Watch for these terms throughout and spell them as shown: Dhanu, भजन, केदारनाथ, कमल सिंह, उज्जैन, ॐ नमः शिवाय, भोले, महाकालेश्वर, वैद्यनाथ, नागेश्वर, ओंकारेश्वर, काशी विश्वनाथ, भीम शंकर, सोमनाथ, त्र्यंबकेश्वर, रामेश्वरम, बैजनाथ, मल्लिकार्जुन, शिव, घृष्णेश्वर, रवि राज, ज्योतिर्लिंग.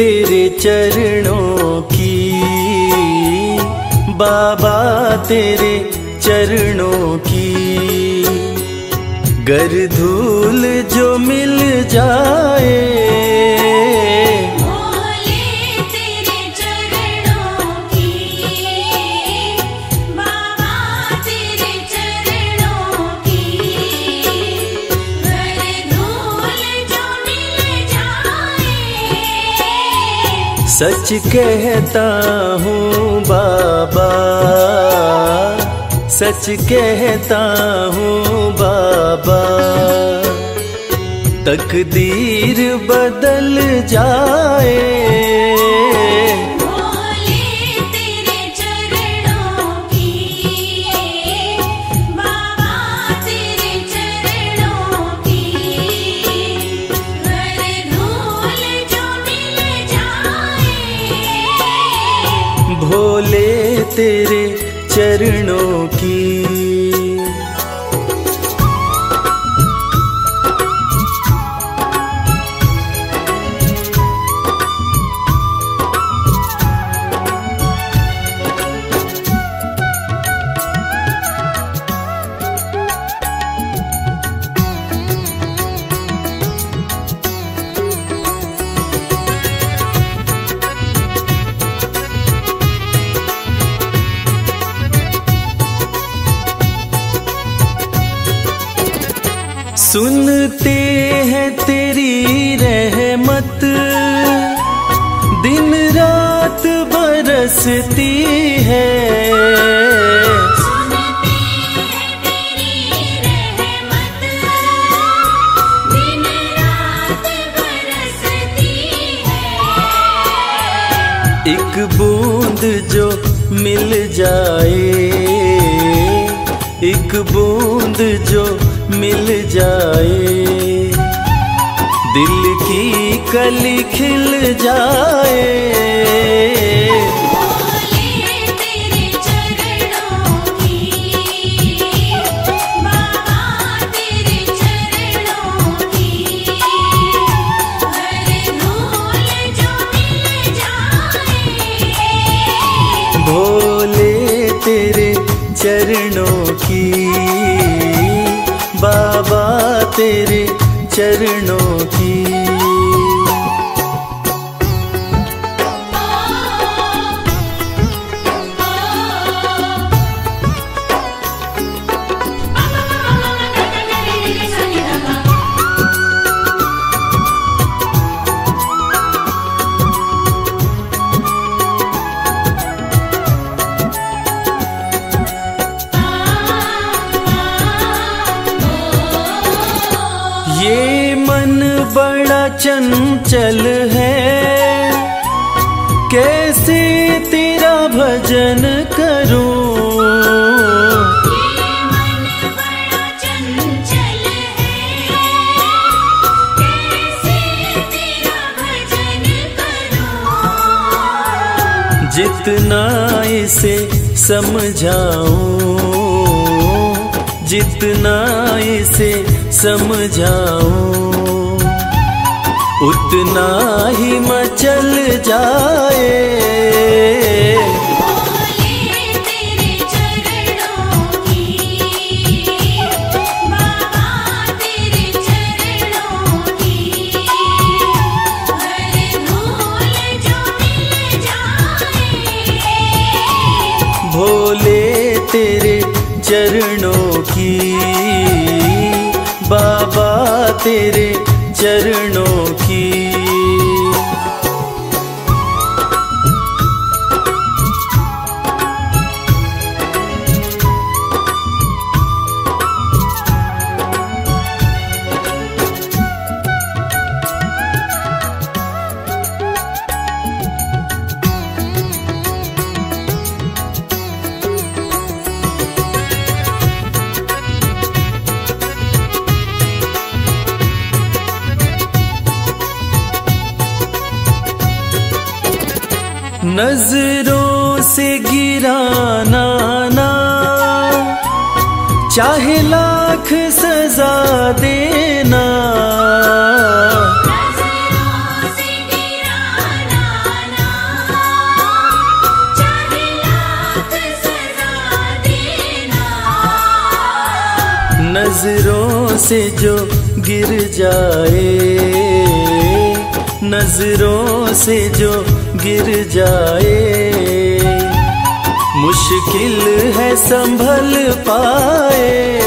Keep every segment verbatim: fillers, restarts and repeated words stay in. तेरे चरणों की, बाबा तेरे चरणों की। गर धूल जो मिल जाए, भोले तेरे चरणों की, बाबा तेरे चरणों की। गर धूल जो मिल जाए, सच कहता हूँ बाबा, सच कहता हूँ बाबा। तकदीर बदल जाए, भोले तेरे चरणों की, बाबा तेरे चरणों की। गर धूल जो मिल जाए, भोले तेरे चरणों की। सुनते हैं तेरी रहमत, दिन रात बरसती है। सुनते हैं तेरी रहमत, दिन रात बरसती है। एक बूंद जो मिल जाए, एक बूंद जो मिल जाए, दिल की कली खिल जाए। भोले तेरे चरणों की, बाबा तेरे चरणों की। गर धूल जो मिल जाए, भोले तेरे चरणों की, बाबा तेरे चरणों की। चंचल है, कैसे तेरा भजन करूं। ये मन बड़ा चंचल है, कैसे तेरा भजन करूं। जितना इसे समझाऊं, जितना इसे समझाऊं, उतना ही मचल जाए। भोले तेरे चरणों की, बाबा तेरे चरणों की। गर धूल जो मिल जाए, भोले तेरे चरणों की, बाबा तेरे चरणों की। नजरों से गिराना ना, चाहे लाख सजा देना। नजरों से गिराना नजरों से जो गिर जाए, नजरों से जो गिर जाए, मुश्किल है संभल पाए।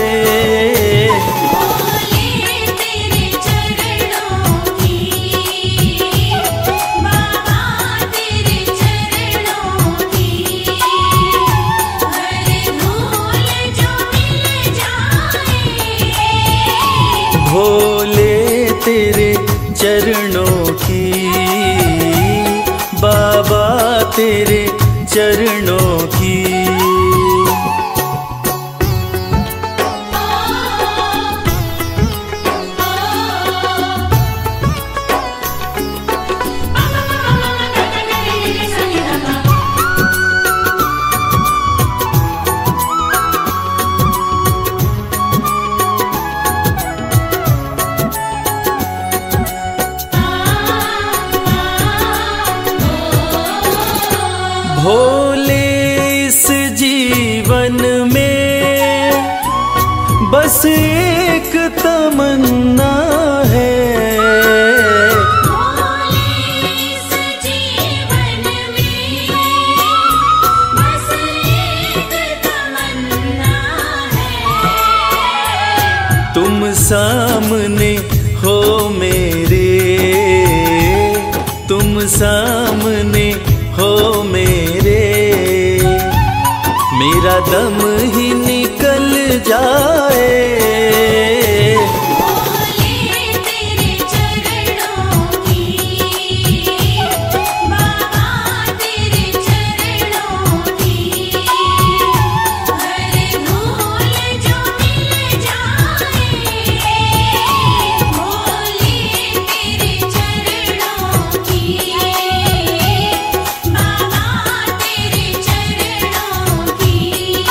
चरणों की बाबा, तेरे चरणों की। बस एक तमन्ना है, इस जीवन में बस एक तमन्ना है। तुम सामने हो मेरे, तुम सामने हो मेरे, मेरा दम ही निकल जाए। बोले तेरे चरणों की बाबा, तेरे चरणों की, हर भूल जो मिल जाए। बोले तेरे चरणों की बाबा, तेरे चरणों की।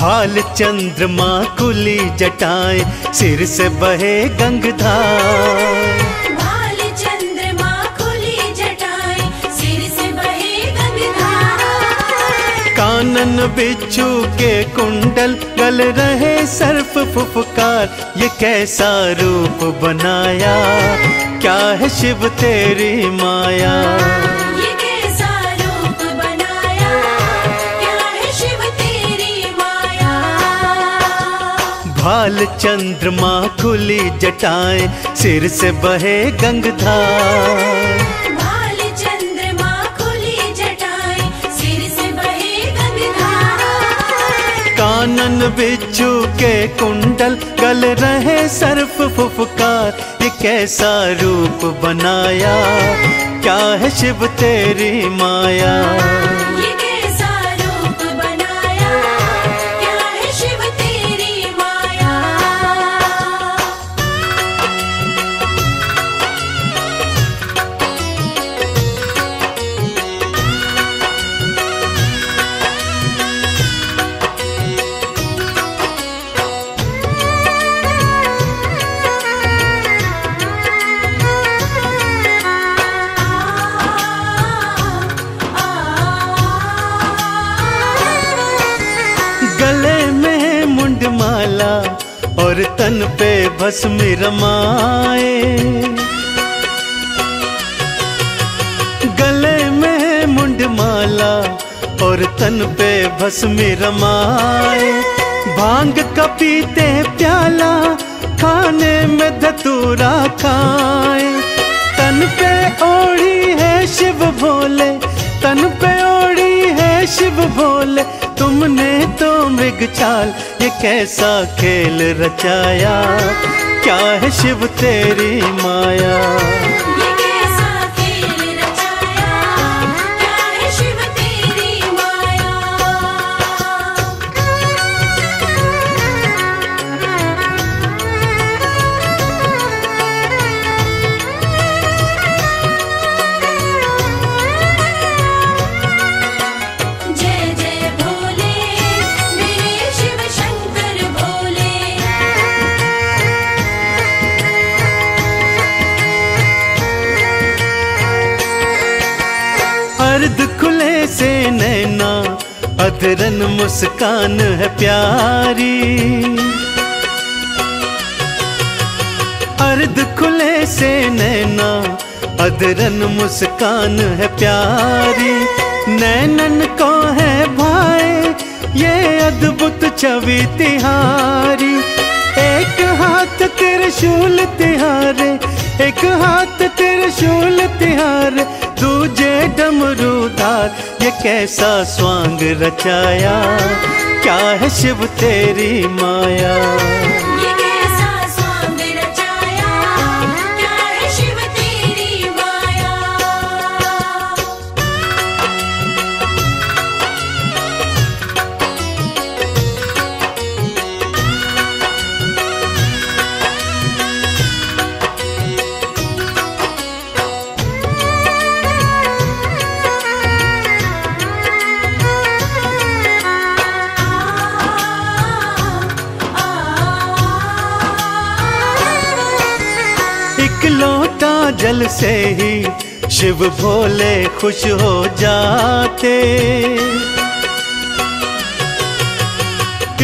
भाल चंद्रमा कुली जटाएं, सिर से बहे गंगधार। भाल चंद्रमा कुली जटाएं, सिर से बहे गंगधार। कानन बिच्छू के कुंडल, गल रहे सर्फ फुफकार, ये कैसा रूप बनाया, क्या है शिव तेरी माया। भाल चंद्रमा खुली जटाएं, सिर से बहे गंगधार। भाल चंद्रमा खुली जटाएं, सिर से बहे गंगधार। कानन बिच्छू के कुंडल, गल रहे सर्फ फुफकार, ये कैसा रूप बनाया, क्या है शिव तेरी माया। तन पे भस्म रमाए, गले में मुंडमाला और तन पे भस्म रमाए। भांग का पीते प्याला, खाने में धतूरा खाए। तन पे ओढ़ी है शिव भोले, तन पे ओढ़ी है शिव भोले, तुमने तो मृग चाल, ये कैसा खेल रचाया, क्या है शिव तेरी माया। ये कैसा खेल रचाया, क्या है शिव तेरी माया। जय जय भोले, मेरे शिव शंकर भोले। से नैना, अधरन मुस्कान है प्यारी। अर्ध खुले से नैना, अधरन मुस्कान है प्यारी। नैनन को है भाए ये अद्भुत छवि तिहारी। एक हाथ तेरे शूल तिहारे, एक हाथ तेरे शूल तिहारे, दूजे डमरूदार ये कैसा स्वांग रचाया। क्या है शिव तेरी माया, ये कैसा स्वांग रचाया, क्या है शिव तेरी माया। जल से ही शिव भोले खुश हो जाते।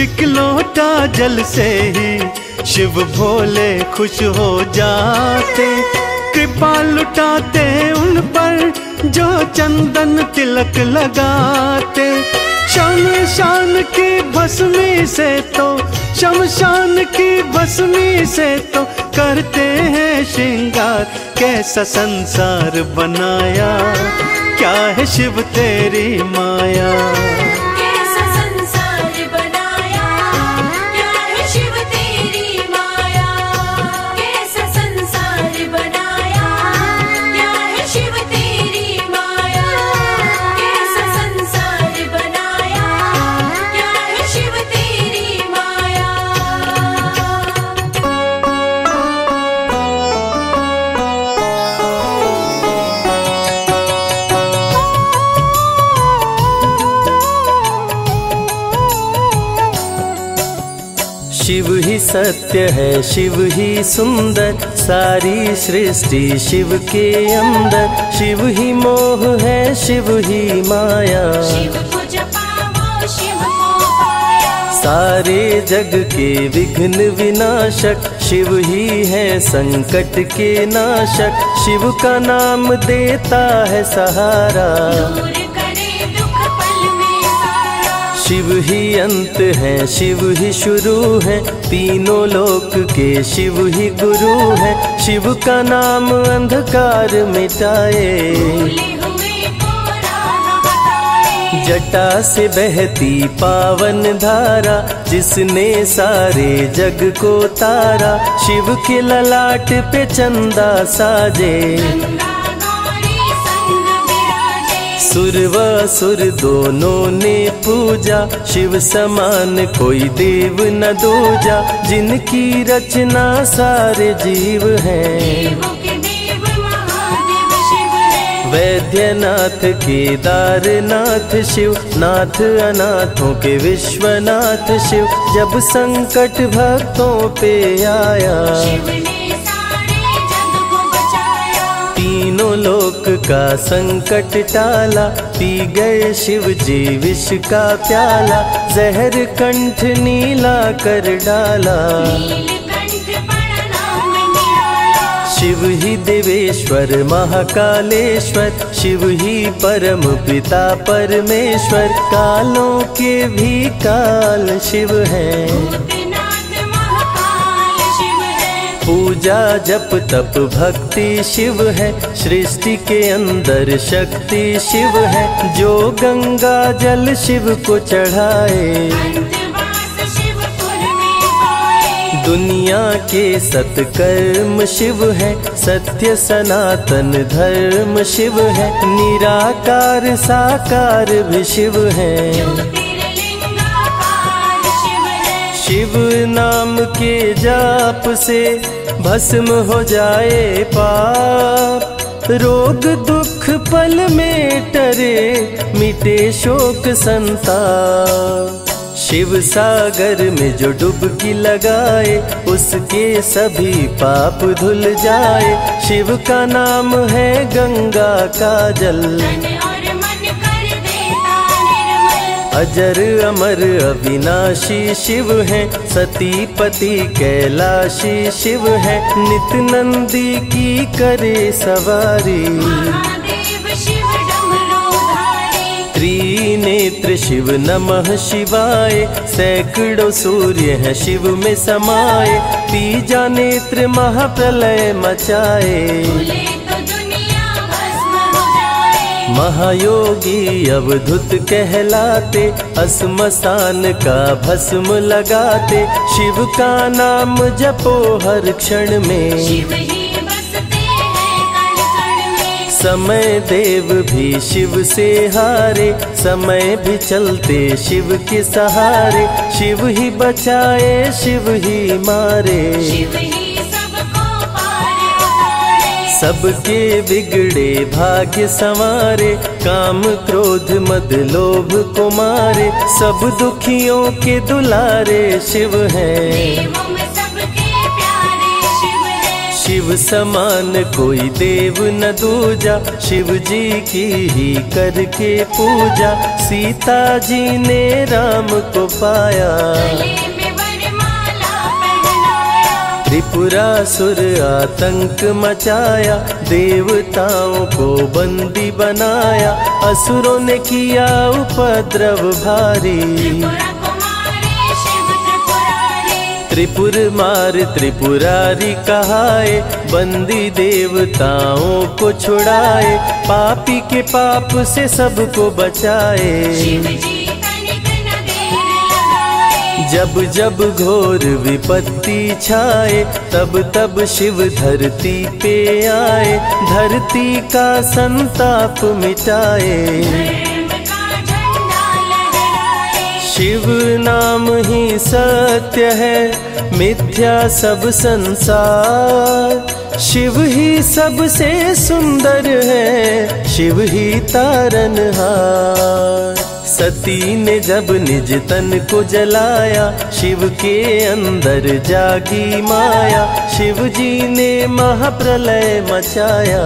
एक लोटा जल से ही शिव भोले खुश हो जाते। कृपा लुटाते उन पर जो चंदन तिलक लगाते। शमशान की भस्मी से तो, शमशान की भस्मी से तो करते हैं श्रृंगार। कैसा संसार बनाया, क्या है शिव तेरी माया। शिव ही सत्य है, शिव ही सुंदर, सारी सृष्टि शिव के अंदर। शिव ही मोह है, शिव ही माया, शिव को जपाओ शिव को पाया। सारे जग के विघ्न विनाशक, शिव ही है संकट के नाशक। शिव का नाम देता है सहारा, शिव ही अंत है, शिव ही शुरू है। तीनों लोक के शिव ही गुरु है। शिव का नाम अंधकार मिटाए, जटा से बहती पावन धारा, जिसने सारे जग को तारा। शिव के ललाट पे चंदा साजे, सुर व असुर दोनों ने पूजा। शिव समान कोई देव न दूजा, जिनकी रचना सारे जीव हैं। वैद्यनाथ केदारनाथ शिव, नाथ अनाथों के विश्वनाथ शिव। जब संकट भक्तों पे आया, तीनों लोक का संकट टाला। पी गए शिव जी विष का प्याला, जहर कंठ नीला कर डाला। शिव ही देवेश्वर महाकालेश्वर, शिव ही परम पिता परमेश्वर। कालों के भी काल शिव है। पूजा जप तप भक्ति शिव है, सृष्टि के अंदर शक्ति शिव है। जो गंगा जल शिव को चढ़ाए, दुनिया के सत्कर्म शिव है। सत्य सनातन धर्म शिव है, निराकार साकार भी शिव है। शिव नाम के जाप से भस्म हो जाए पाप, रोग दुख पल में टरे, मिटे शोक संताप। शिव सागर में जो डुबकी लगाए, उसके सभी पाप धुल जाए। शिव का नाम है गंगा का जल, अजर अमर अविनाशी शिव है, सती पति कैलाशी शिव है, नित नंदी की करे सवारी। त्रिनेत्र शिव नमः शिवाय, सैकड़ों सूर्य हैं शिव में समाये, तीजा नेत्र महाप्रलय मचाए, महायोगी अवधुत कहलाते, अस्मशान का भस्म लगाते, शिव का नाम जपो हर क्षण में। समय देव भी शिव से हारे, समय भी चलते शिव के सहारे, शिव ही बचाए शिव ही मारे, शिव ही सबको पारे, सबके बिगड़े भाग्य संवारे, काम क्रोध मद लोभ को मारे, सब दुखियों के दुलारे शिव हैं। शिव समान कोई देव न दूजा, शिव जी की ही करके पूजा, सीता जी ने राम को पाया, त्रिपुरासुर आतंक मचाया, देवताओं को बंदी बनाया, असुरों ने किया उपद्रव भारी, त्रिपुर मार त्रिपुरारी कहाए, बंदी देवताओं को छुड़ाए, पापी के पाप से सबको बचाए, शिव जी तनिक न देर, जब जब घोर विपत्ति छाए, तब तब शिव धरती पे आए, धरती का संताप मिटाए, शिव नाम ही सत्य है, मिथ्या सब संसार, शिव ही सबसे सुंदर है, शिव ही तारनहार। सती ने जब निज तन को जलाया, शिव के अंदर जागी माया, शिव जी ने महाप्रलय मचाया,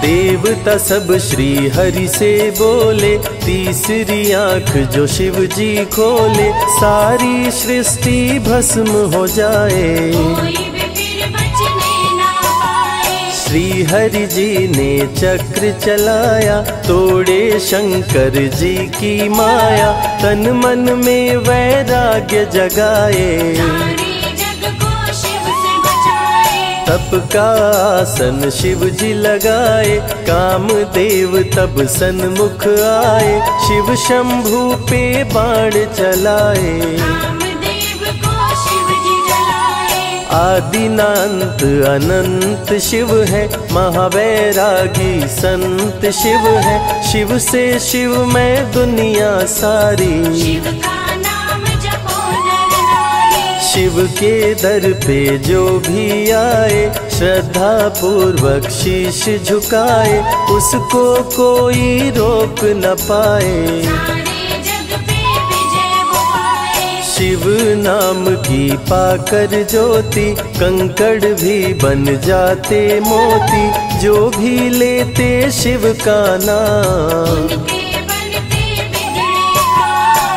देवता सब श्री हरि से बोले, तीसरी आंख जो शिव जी खोले, सारी सृष्टि भस्म हो जाए, कोई भी फिर बचने ना पाए, श्री हरि जी ने चक्र चलाया, तोड़े शंकर जी की माया, तन मन में वैराग्य जगाए, तप का आसन शिव जी लगाए, कामदेव तब सन्मुख आए, शिव शंभू पे बाण चलाए, कामदेव को शिव जी जलाए, आदिनांत अनंत शिव है, महावैरागी संत शिव है, शिव से शिव में दुनिया सारी, शिव के दर पे जो भी आए, श्रद्धा पूर्वक शीश झुकाए, उसको कोई रोक न पाए, सारे जग पे विजय हो पाए, शिव नाम की पाकर ज्योति, कंकड़ भी बन जाते मोती, जो भी लेते शिव का नाम,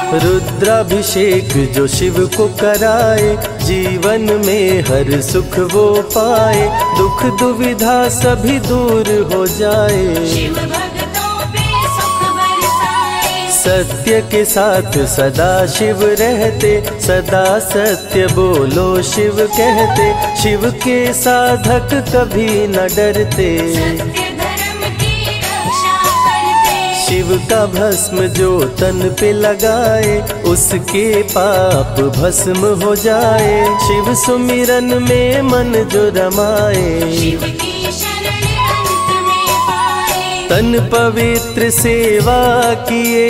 रुद्राभिषेक जो शिव को कराए, जीवन में हर सुख वो पाए, दुख दुविधा सभी दूर हो जाए, शिव भक्तों पे सुख बरसाए, सत्य के साथ सदा शिव रहते, सदा सत्य बोलो शिव कहते, शिव के साधक कभी न डरते, शिव का भस्म जो तन पे लगाए, उसके पाप भस्म हो जाए, शिव सुमिरन में मन जो रमाए, शिव की शरण अंत में पाए, तन पवित्र सेवा किए,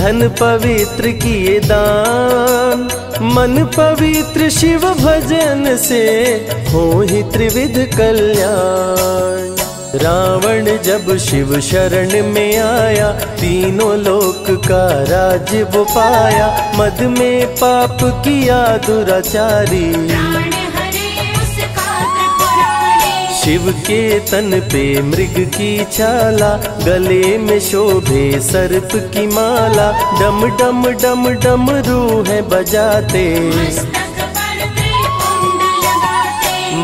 धन पवित्र किए दान, मन पवित्र शिव भजन से हो ही त्रिविध कल्याण। रावण जब शिव शरण में आया, तीनों लोक का राज वो पाया, मद में पाप किया दुराचारी, शिव के तन पे मृग की छाला, गले में शोभे सर्प की माला। डम डम डम डम रूहें बजाते,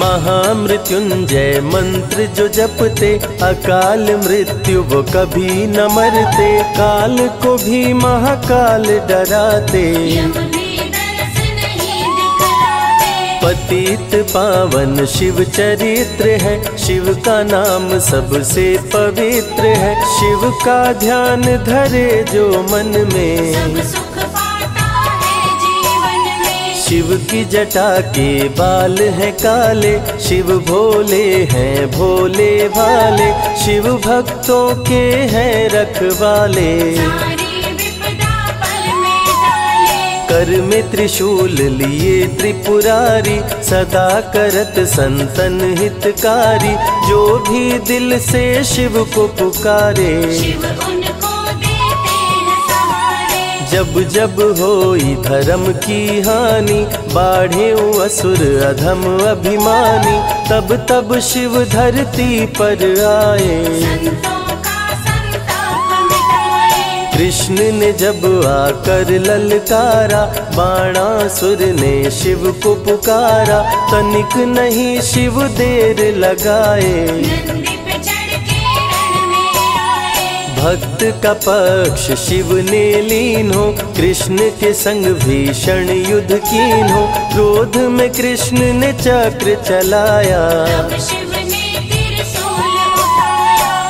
महामृत्युंजय मंत्र जो जपते। अकाल मृत्यु वो कभी न मरते, काल को भी महाकाल डराते। पतित पावन शिव चरित्र है, शिव का नाम सबसे पवित्र है। शिव का ध्यान धरे जो मन में, शिव की जटा के बाल हैं काले। शिव भोले हैं भोले भाले, शिव भक्तों के हैं रखवाले। कर में त्रिशूल लिए त्रिपुरारी, सदा करत संतन हितकारी। जो भी दिल से शिव को पुकारे, जब जब होई धर्म की हानि। बाढ़े असुर अधम अभिमानी, तब तब शिव धरती पर आए। कृष्ण ने जब आकर ललकारा, बाणासुर ने शिव को पुकारा। तनिक नहीं शिव देर लगाए, भक्त का पक्ष शिव ने लीन हो। कृष्ण के संग भीषण युद्ध कीन हो, क्रोध में कृष्ण ने चक्र चलाया।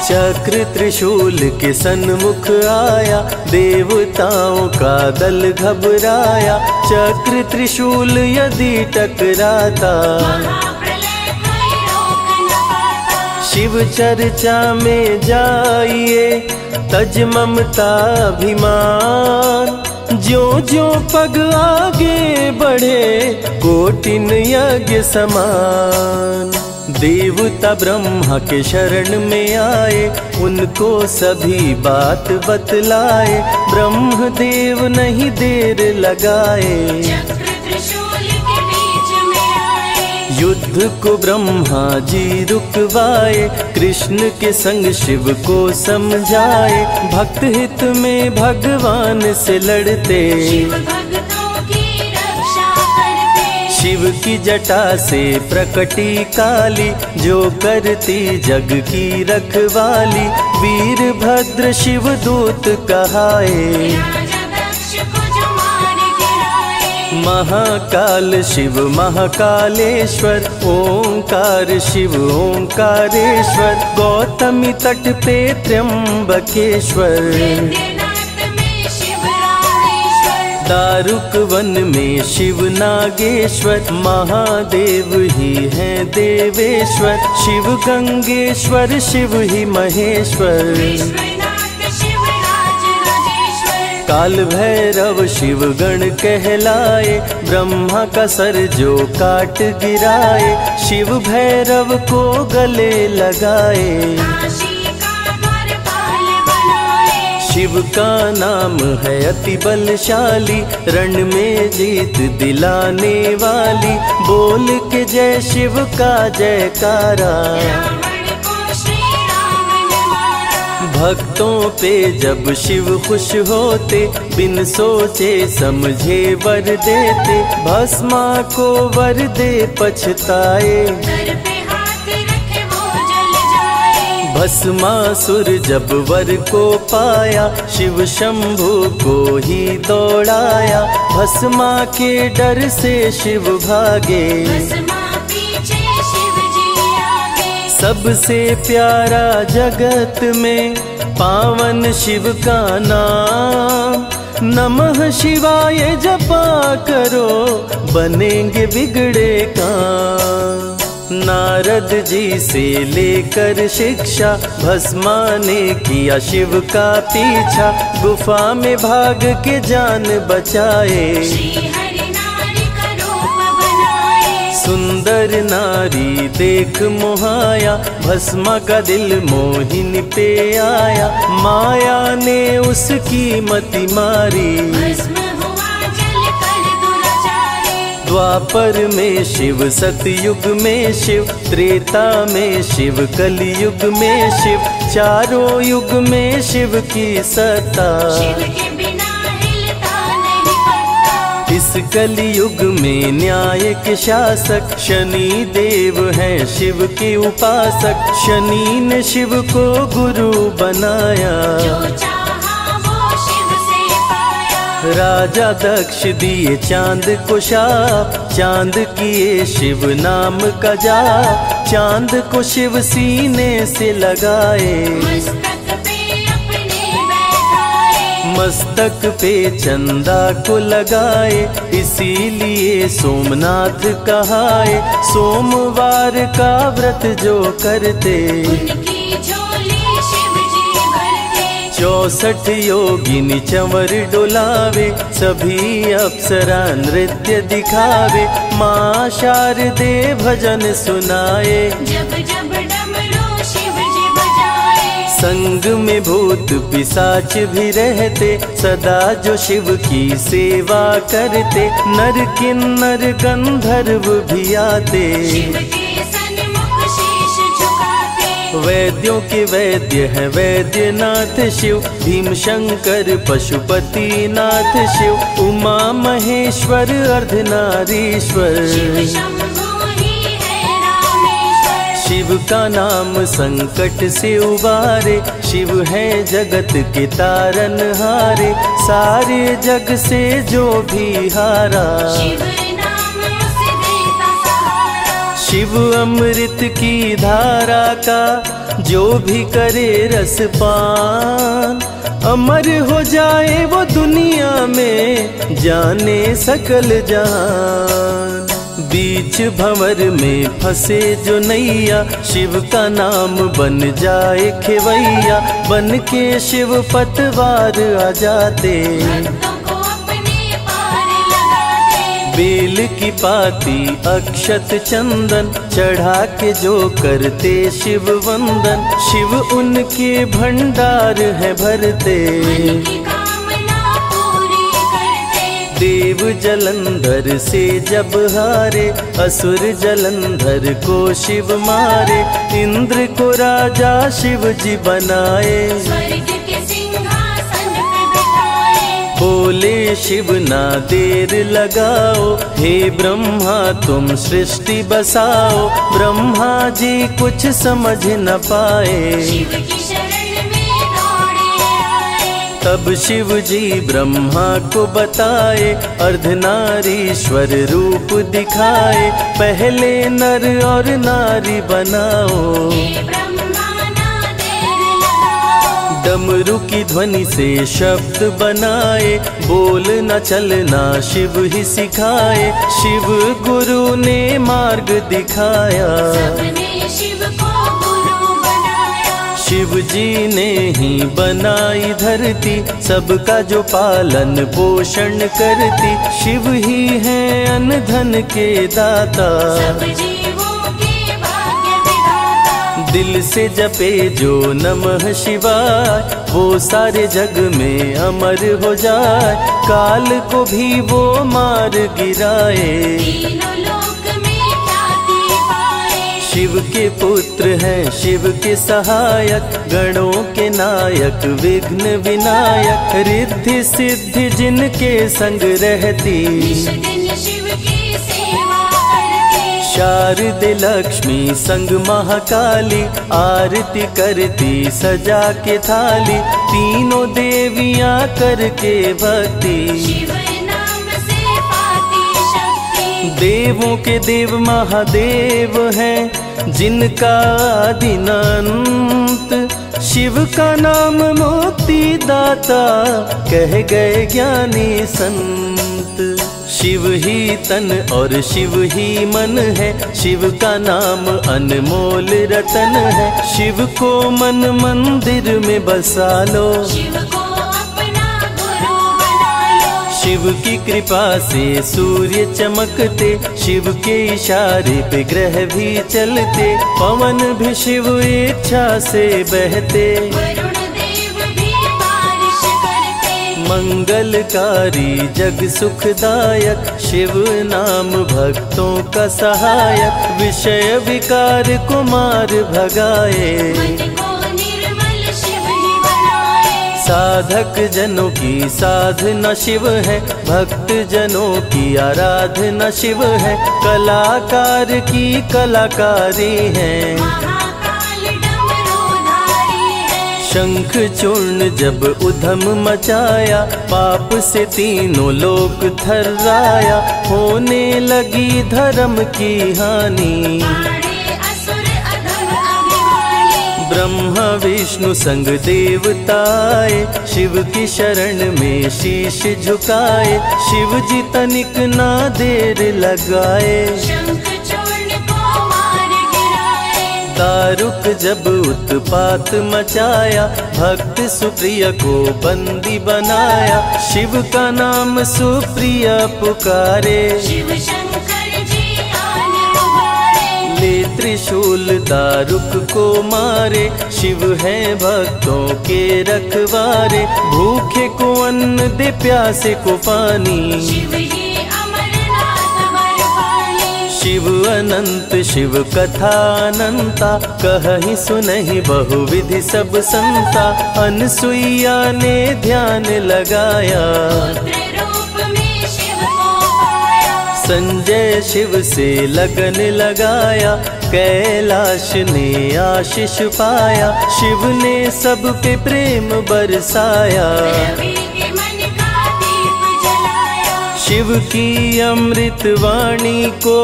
चक्र त्रिशूल के सन्मुख आया, देवताओं का दल घबराया। चक्र त्रिशूल यदि टकराता, शिव चर्चा में जाइए। तज ममता अभिमान, ज्यो ज्यो पग आगे बढ़े, कोटिन यज्ञ समान। देवता ब्रह्मा के शरण में आए, उनको सभी बात बतलाए। ब्रह्म देव नहीं देर लगाए, युद्ध को ब्रह्मा जी रुकवाए। कृष्ण के संग शिव को समझाए, भक्त हित में भगवान से लड़ते। शिव भक्तों की रक्षा करते, शिव की जटा से प्रकटी काली। जो करती जग की रखवाली, वीरभद्र शिव दूत कहाए। महाकाल शिव महाकालेश्वर, ओंकार शिव ओंकारेश्वर। गौतमी तट पे त्र्यंबकेश्वर, दारुक वन में शिव नागेश्वर। महादेव ही है देवेश्वर, शिव गंगेश्वर शिव ही महेश्वर। काल भैरव शिव गण कहलाए, ब्रह्मा का सर जो काट गिराए। शिव भैरव को गले लगाए, शिव का नाम है अति बलशाली। रण में जीत दिलाने वाली, बोल के जय शिव का जयकारा। भक्तों पे जब शिव खुश होते, बिन सोचे समझे वर देते। भस्मा को वर दे पछताए, सर पे हाथ रखे वो जल जाए। भस्मासुर जब वर को पाया, शिव शंभु को ही दौड़ाया। भस्मा के डर से शिव भागे, सबसे प्यारा जगत में पावन शिव का नाम। नमः शिवाय जपा करो, बनेंगे बिगड़े काम। नारद जी से लेकर शिक्षा, भस्मा ने किया शिव का पीछा। गुफा में भाग के जान बचाए, सुंदर नारी देख मोहाया। भस्मा का दिल मोहिनी पे आया, माया ने उसकी मति मारी। द्वापर में शिव, सतयुग में शिव, त्रेता में शिव, कलयुग में शिव, चारों युग में शिव की सत्ता। इस कलयुग में न्याय के शासक शनि देव हैं शिव के उपासक। शनि ने शिव को गुरु बनाया, राजा दक्ष दिए चांद को शाप, चांद किए शिव नाम का जाप। चांद को शिव सीने से लगाए, मस्तक पे चंदा को लगाए, इसीलिए सोमनाथ कहाए। सोमवार का व्रत जो करते, चौसठ योगिनी चंवर डोलावे, सभी अप्सरा नृत्य दिखावे, माँ शारदे भजन सुनाए। जब जब डमरू शिव जी बजाए, संग में भूत पिशाच भी रहते, सदा जो शिव की सेवा करते, नर किन्नर गंधर्व भी आते। वैद्यों के वैद्य है वैद्यनाथ शिव, भीम शंकर पशुपति नाथ शिव, उमा महेश्वर अर्धनारीश्वर। शिव का नाम संकट से उबारे, शिव है जगत के तारन हारे, सारे जग से जो भी हारा। शिव अमृत की धारा का जो भी करे रस पान, अमर हो जाए वो दुनिया में जाने सकल जान। बीच भंवर में फंसे जो नैया, शिव का नाम बन जाए खेवैया, बन के शिव पतवार आ जाते। बेल की पाती अक्षत चंदन चढ़ा के जो करते शिव वंदन, शिव उनके भंडार है भरते। देव जलंधर से जब हारे, असुर जलंधर को शिव मारे, इंद्र को राजा शिव जी बनाए। बोले शिव ना देर लगाओ, हे ब्रह्मा तुम सृष्टि बसाओ, ब्रह्मा जी कुछ समझ न पाए। शिव की शरण में दौड़े, तब शिव जी ब्रह्मा को बताए, अर्धनारीश्वर रूप दिखाए, पहले नर और नारी बनाओ। डमरू की ध्वनि से शब्द बनाए, बोलना चलना शिव ही सिखाए, शिव गुरु ने मार्ग दिखाया, सबने शिव को गुरु बनाया। शिव जी ने ही बनाई धरती, सबका जो पालन पोषण करती, शिव ही है अन्न धन के दाता। दिल से जपे जो नमः शिवाय, वो सारे जग में अमर हो जाए, काल को भी वो मार गिराए। तीनों लोक में ख्याति पाए, शिव के पुत्र हैं शिव के सहायक, गणों के नायक विघ्न विनायक, रिद्धि सिद्धि जिनके संग रहती। शारदे लक्ष्मी संग महाकाली, आरती करती सजा के थाली, तीनों देवियां करके भक्ति, शिव नाम से पाती शक्ति। देवों के देव महादेव हैं जिनका आदि अनंत, शिव का नाम मोक्ति दाता कह गए ज्ञानी संत। शिव ही तन और शिव ही मन है, शिव का नाम अनमोल रतन है, शिव को मन मंदिर में बसा लो, शिव को अपना गुरु बना लो। शिव की कृपा से सूर्य चमकते, शिव के इशारे पे ग्रह भी चलते, पवन भी शिव इच्छा से बहते, मंगलकारी जग सुखदायक, शिव नाम भक्तों का सहायक, विषय विकार कुमार भगाए, मन को निर्मल शिव ही बनाए। साधक जनों की साधना शिव है, भक्त जनों की आराधना शिव है, कलाकार की कलाकारी है। शंख चूर्ण जब उधम मचाया, पाप से तीनों लोक थर्राया, होने लगी धर्म की हानि। ब्रह्मा विष्णु संग देवताए, शिव की शरण में शीश झुकाए, शिव जी तनिक ना देर लगाए। तारुक जब उत्पात मचाया, भक्त सुप्रिय को बंदी बनाया, शिव का नाम सुप्रिय पुकारे, शिव शंकर जी आने उबारे। ले त्रिशूल तारुक को मारे, शिव है भक्तों के रखवारे, भूखे को अन्न दे प्यासे को पानी, शिव ही शिव अनंत शिव कथा अनंता, कहहि सुनहि बहुविधि सब संता। अनसुईया ने ध्यान लगाया, रूप में शिव को पाया। संजय शिव से लगन लगाया, कैलाश ने आशीष पाया, शिव ने सब पे प्रेम बरसाया, शिव की अमृत वाणी को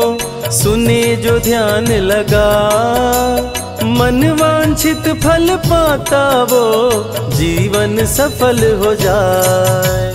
सुने जो ध्यान लगा, मन वांछित फल पाता वो जीवन सफल हो जाए।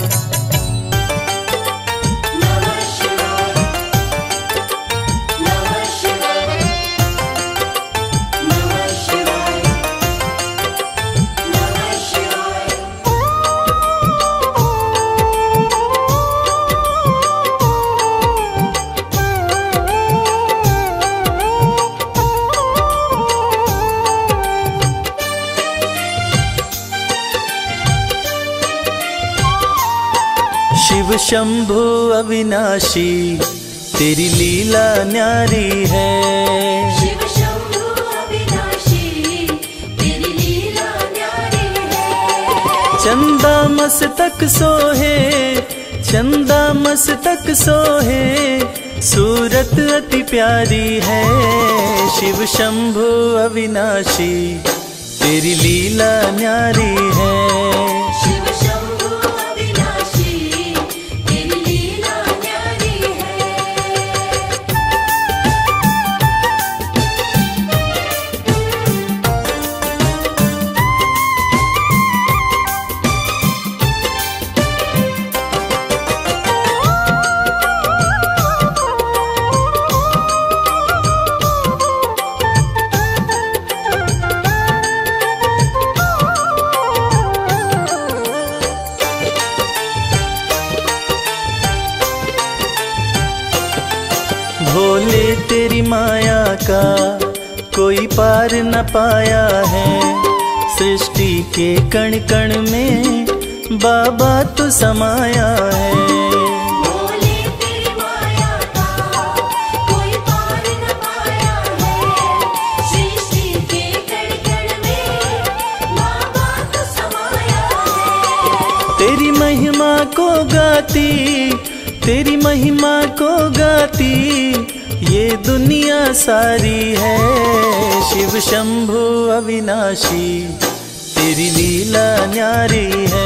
शिव शंभु अविनाशी तेरी लीला न्यारी है, शिव शंभु अविनाशी तेरी लीला न्यारी है। चंदा मस्तक सोहे, चंदा मस्तक सोहे, सूरत अति प्यारी है, शिव शंभु अविनाशी तेरी लीला न्यारी है। का कोई पार न पाया है, सृष्टि के कण कण में बाबा तो समाया है, भोले तेरी माया का कोई पार न पाया है, सृष्टि के कण कण में बाबा तो समाया है। तेरी महिमा को गाती, तेरी महिमा को गाती ये दुनिया सारी है, शिव शंभु अविनाशी तेरी लीला न्यारी है,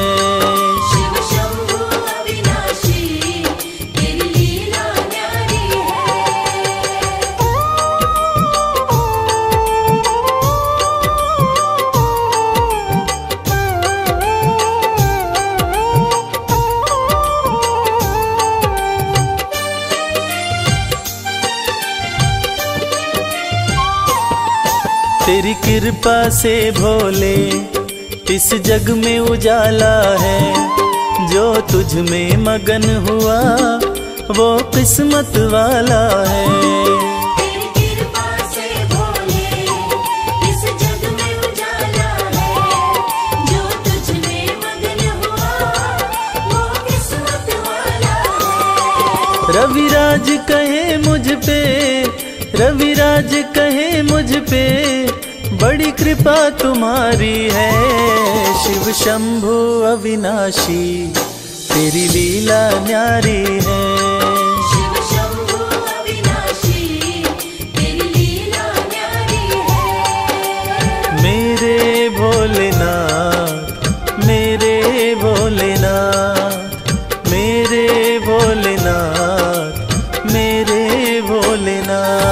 शिव शंभु अविनाशी तेरी लीला न्यारी है। तेरी कृपा से भोले इस जग में उजाला है, जो तुझ में मगन हुआ वो किस्मत वाला है, तेरी कृपा से भोले इस जग में उजाला है, जो तुझ में मगन हुआ रवि राज कहे मुझ पे, रवि राज कहे मुझ पे, बड़ी कृपा तुम्हारी है। शिव शंभु अविनाशी, तेरी लीला न्यारी है। शिव शंभु अविनाशी, तेरी लीला न्यारी है। मेरे भोलेनाथ, मेरे भोलेनाथ, मेरे भोलेनाथ, मेरे भोलेनाथ।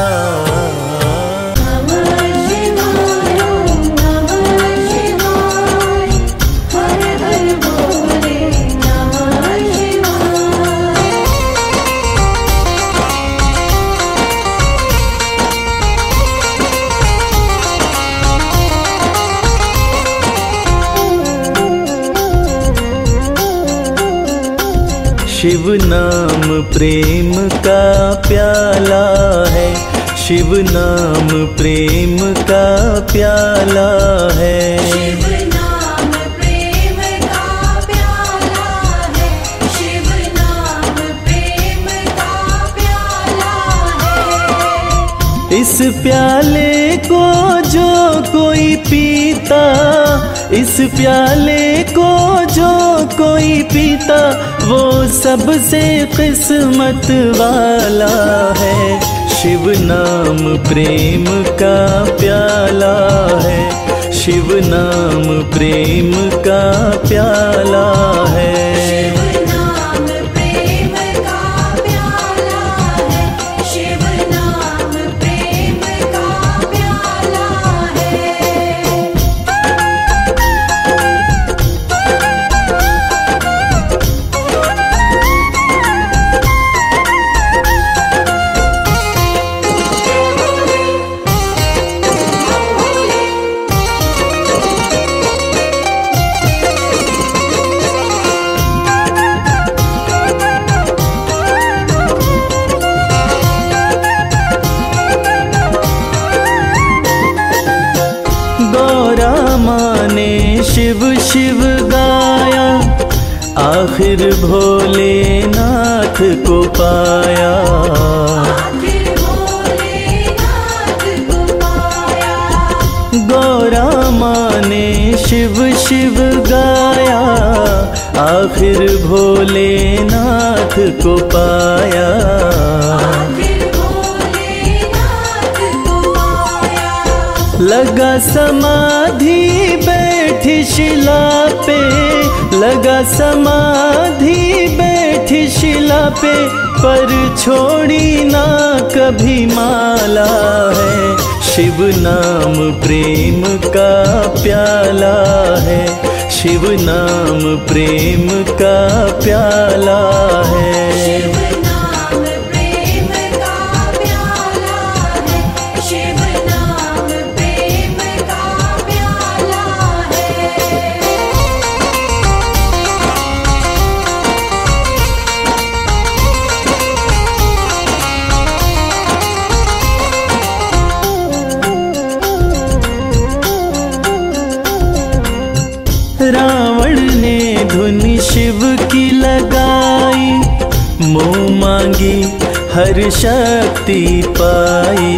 शिव नाम प्रेम का प्याला है, शिव नाम प्रेम का प्याला है, शिव नाम प्रेम का प्याला है, शिव नाम प्रेम का प्याला है। इस प्याले को जो कोई पीता, इस प्याले को जो कोई पीता, वो सबसे किस्मत वाला है। शिव नाम प्रेम का प्याला है, शिव नाम प्रेम का प्याला है। शिव गाया, आखिर भोलेनाथ को पाया, आखिर भोलेनाथ को पाया। गौरा माँ ने शिव शिव गाया, आखिर भोलेनाथ को पाया, आखिर भोलेनाथ को पाया। लगा समाधि बैठी शिला पे, लगा समाधि बैठी शिला पे, पर छोड़ी ना कभी माला है। शिव नाम प्रेम का प्याला है, शिव नाम प्रेम का प्याला है। हर शक्ति पाई,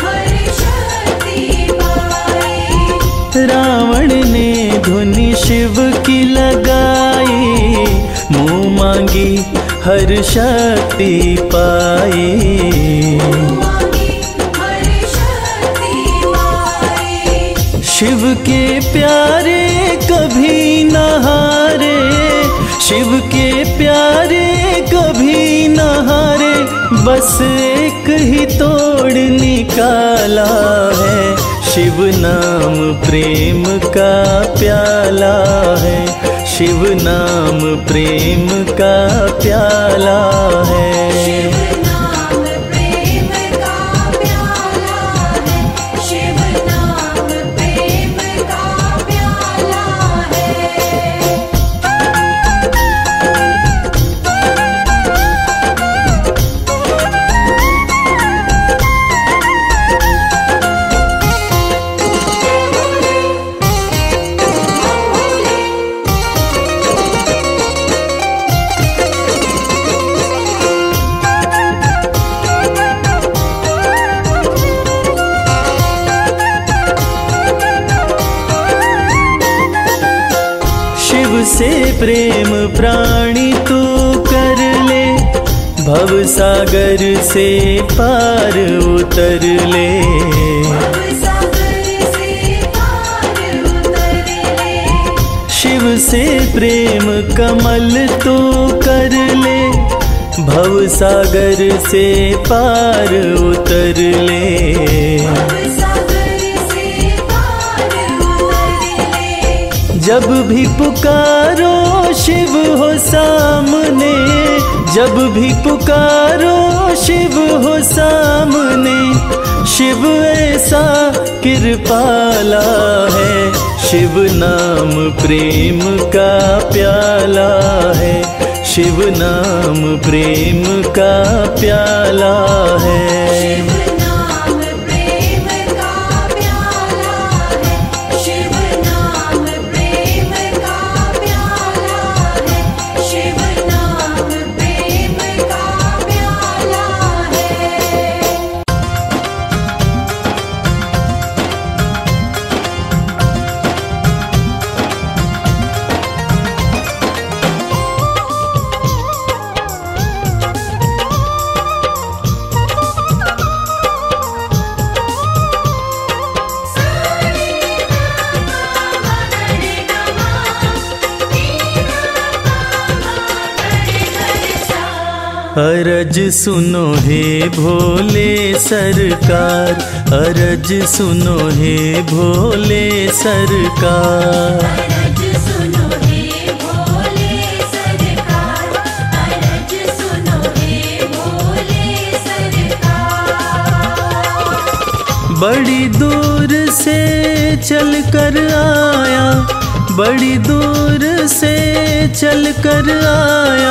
हर शक्ति पाई। रावण ने धुनी शिव की लगाई, मुँह मांगी हर शक्ति पाई, हर शक्ति पाई। शिव के प्यारे कभी न हारे, शिव के प्यारे कभी न हारे, बस एक ही तोड़ निकाला है। शिव नाम प्रेम का प्याला है, शिव नाम प्रेम का प्याला है। प्रेम प्राणी तू कर ले, भवसागर से पार उतर ले, शिव से प्रेम कमल तू कर ले, भवसागर से पार उतर ले। जब भी पुकारो शिव हो सामने, जब भी पुकारो शिव हो सामने, शिव ऐसा कृपाला है, शिव नाम प्रेम का प्याला है, शिव नाम प्रेम का प्याला है। अरज सुनो हे भोले सरकार, अरज सुनो हे भोले सरकार, अरज सुनो हे भोले सरकार, अरज सुनो हे भोले सरकार। बड़ी दूर से चल कर आया, बड़ी दूर से चल कर आया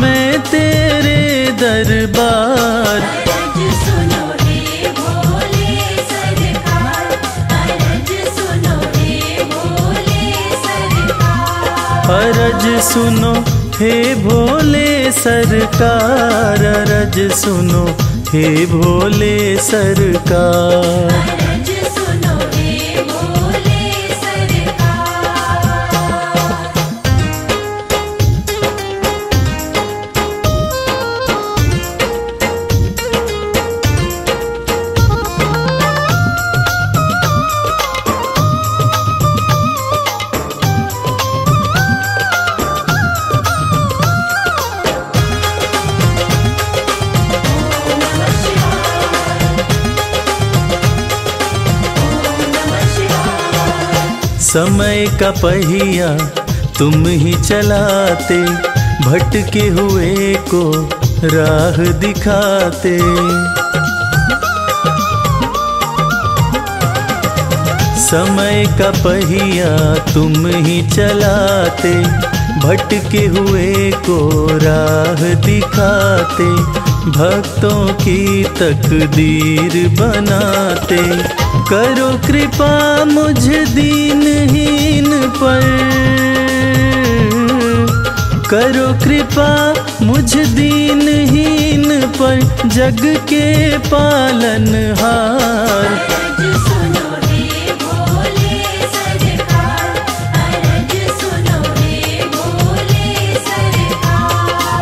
मैं तेरे दरबार, अरज सुनो हे भोले सरकार, अरज सुनो हे भोले सरकार, अरज सुनो हे भोले सरकार, अरज सुनो हे भोले सरकार। समय का पहिया तुम ही चलाते, भटके हुए को राह दिखाते, समय का पहिया तुम ही चलाते, भटके हुए को राह दिखाते, भक्तों की तकदीर बनाते, करो कृपा मुझ दीनहीन पर, करो कृपा मुझ दीनहीन पर, जग के पालनहार, अरज सुनो हे भोले सरकार, अरज सुनो हे भोले सरकार।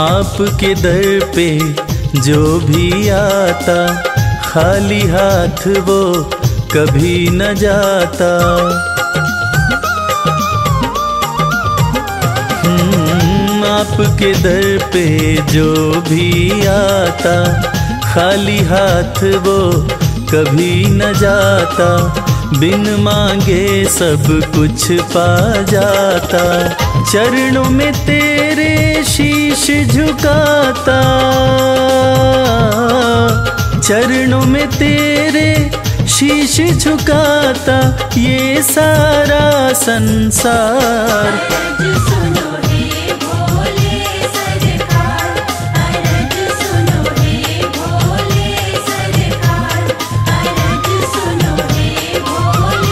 आपके दर पे जो भी आता, खाली हाथ वो कभी न जाता, आपके दर पे जो भी आता, खाली हाथ वो कभी न जाता, बिन मांगे सब कुछ पा जाता, चरणों में तेरे शीश झुकाता, चरणों में तेरे शीश झुकाता, ये सारा संसार, अरज सुनो हे भोले सरकार, अरज सुनो हे भोले सरकार, अरज सुनो हे भोले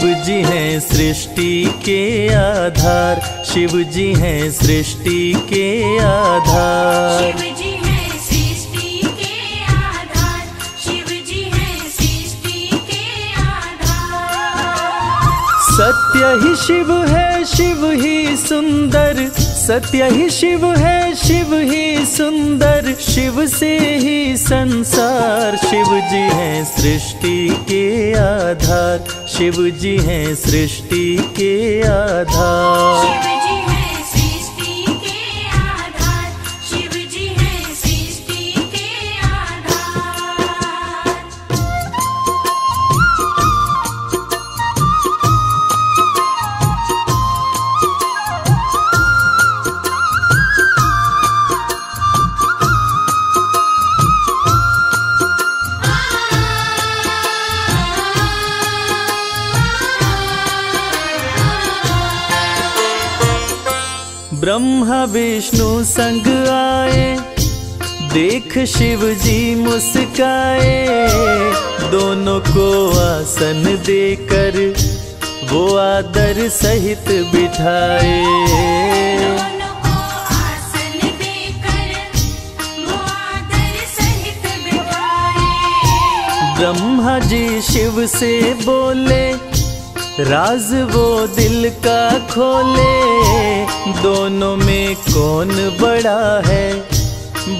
शिव जी हैं सृष्टि के आधार, शिव जी हैं सृष्टि के आधार, शिव जी हैं सृष्टि के आधार, शिव जी हैं सृष्टि के आधार। सत्य ही शिव है, शिव ही सुंदर, सत्य ही शिव है, शिव ही सुंदर, शिव से ही संसार, शिव जी हैं सृष्टि के आधार, शिव जी हैं सृष्टि के आधार, शिव जी हैं सृष्टि के आधार, शिव जी हैं सृष्टि के आधार। ब्रह्मा विष्णु संग आए, देख शिव जी मुस्काए, दोनों को आसन देकर वो आदर सहित बिठाए, दोनों को आसन देकर वो आदर सहित बिठाए। ब्रह्मा जी शिव से बोले, राज वो दिल का खोले, दोनों में कौन बड़ा है,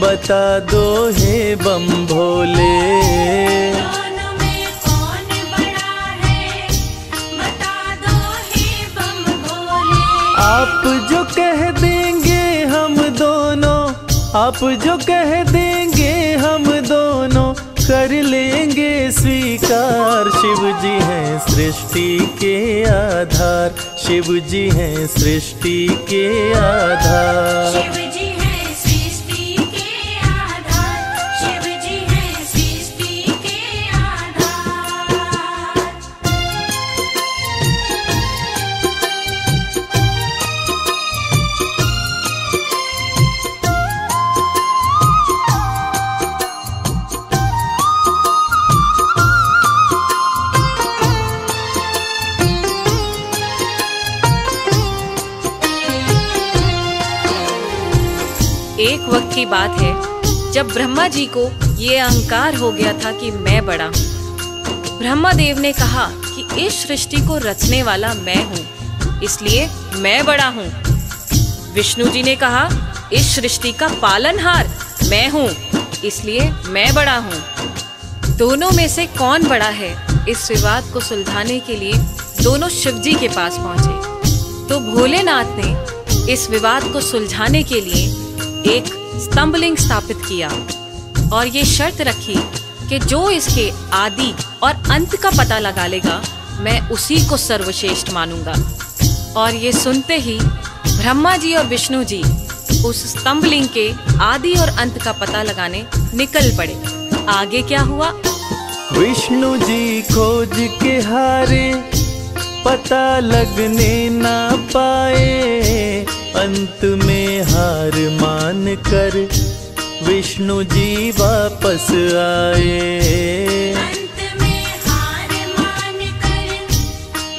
बता दो हे बम भोले, दोनों में कौन बड़ा है, बता दो हे बम भोले। आप जो कह देंगे हम दोनों, आप जो कह देंगे हम दोनों, कर लेंगे स्वीकार, शिव जी हैं सृष्टि के आधार, शिव जी हैं सृष्टि के आधार, शिव जी हैं सृष्टि के आधार, शिव जी हैं सृष्टि के एक वक्त की बात है जब ब्रह्मा जी को ये अहंकार हो गया था कि मैं बड़ा हूँ। ब्रह्मा देव ने कहा कि इस सृष्टि को रचने वाला मैं हूँ, इसलिए मैं बड़ा हूँ। विष्णु जी ने कहा इस सृष्टि का पालनहार मैं हूँ, इसलिए मैं बड़ा हूँ। दोनों में से कौन बड़ा है, इस विवाद को सुलझाने के लिए दोनों शिव जी के पास पहुँचे, तो भोलेनाथ ने इस विवाद को सुलझाने के लिए एक स्तंभलिंग स्थापित किया और ये शर्त रखी कि जो इसके आदि और अंत का पता लगा लेगा, मैं उसी को सर्वश्रेष्ठ मानूंगा। और ये सुनते ही ब्रह्मा जी और विष्णु जी उस स्तंभलिंग के आदि और अंत का पता लगाने निकल पड़े। आगे क्या हुआ? विष्णु जी खोज के हारे, पता लगने ना पाए, अंत में हार मान कर विष्णु जी वापस आए, अंत में हार मान कर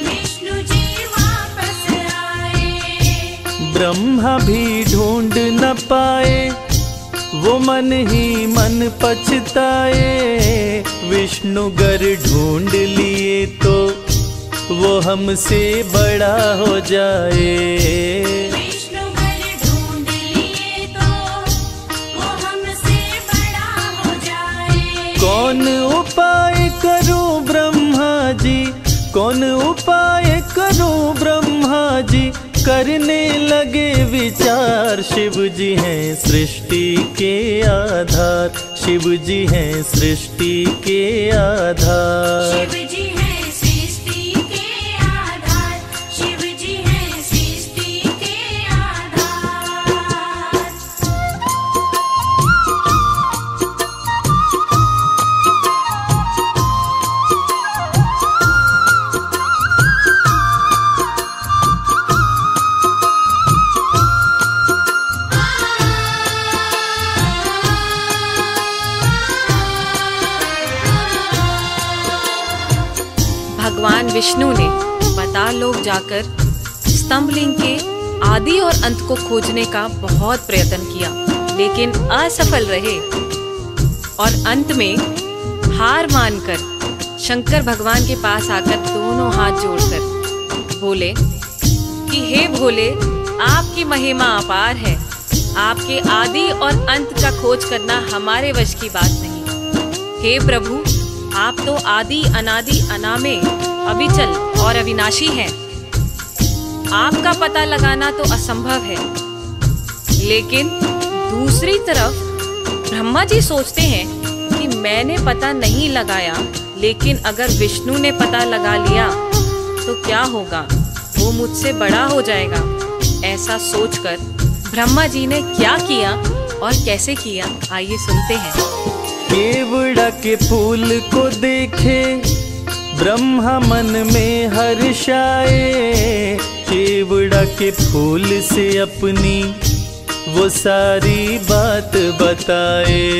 विष्णु जी वापस आए। ब्रह्मा भी ढूंढ न पाए, वो मन ही मन पछताए, विष्णु गर ढूंढ लिए तो वो हमसे बड़ा हो जाए, कौन उपाय करूं ब्रह्मा जी, कौन उपाय करूं ब्रह्मा जी, करने लगे विचार, शिव जी हैं सृष्टि के आधार, शिव जी हैं सृष्टि के आधार, शिव जी हैं सृष्टि के आधार, शिव जी हैं सृष्टि के आधार। विष्णु ने लगातार लोग जाकर स्तंभलिंग के आदि और अंत को खोजने का बहुत प्रयत्न किया, लेकिन असफल रहे और अंत में हार मानकर शंकर भगवान के पास आकर दोनों हाथ जोड़कर बोले कि हे भोले, आपकी महिमा अपार है, आपके आदि और अंत का खोज करना हमारे वश की बात नहीं। हे प्रभु, आप तो आदि अनादि अनामे अविचल और अविनाशी हैं। आपका पता लगाना तो असंभव है। लेकिन दूसरी तरफ ब्रह्मा जी सोचते हैं कि मैंने पता नहीं लगाया, लेकिन अगर विष्णु ने पता लगा लिया तो क्या होगा, वो मुझसे बड़ा हो जाएगा। ऐसा सोचकर ब्रह्मा जी ने क्या किया और कैसे किया, आइए सुनते हैं। केवड़ा के फूल को देखे ब्रह्मा मन में हर्ष आए, केवड़ा के फूल से अपनी वो सारी बात बताए।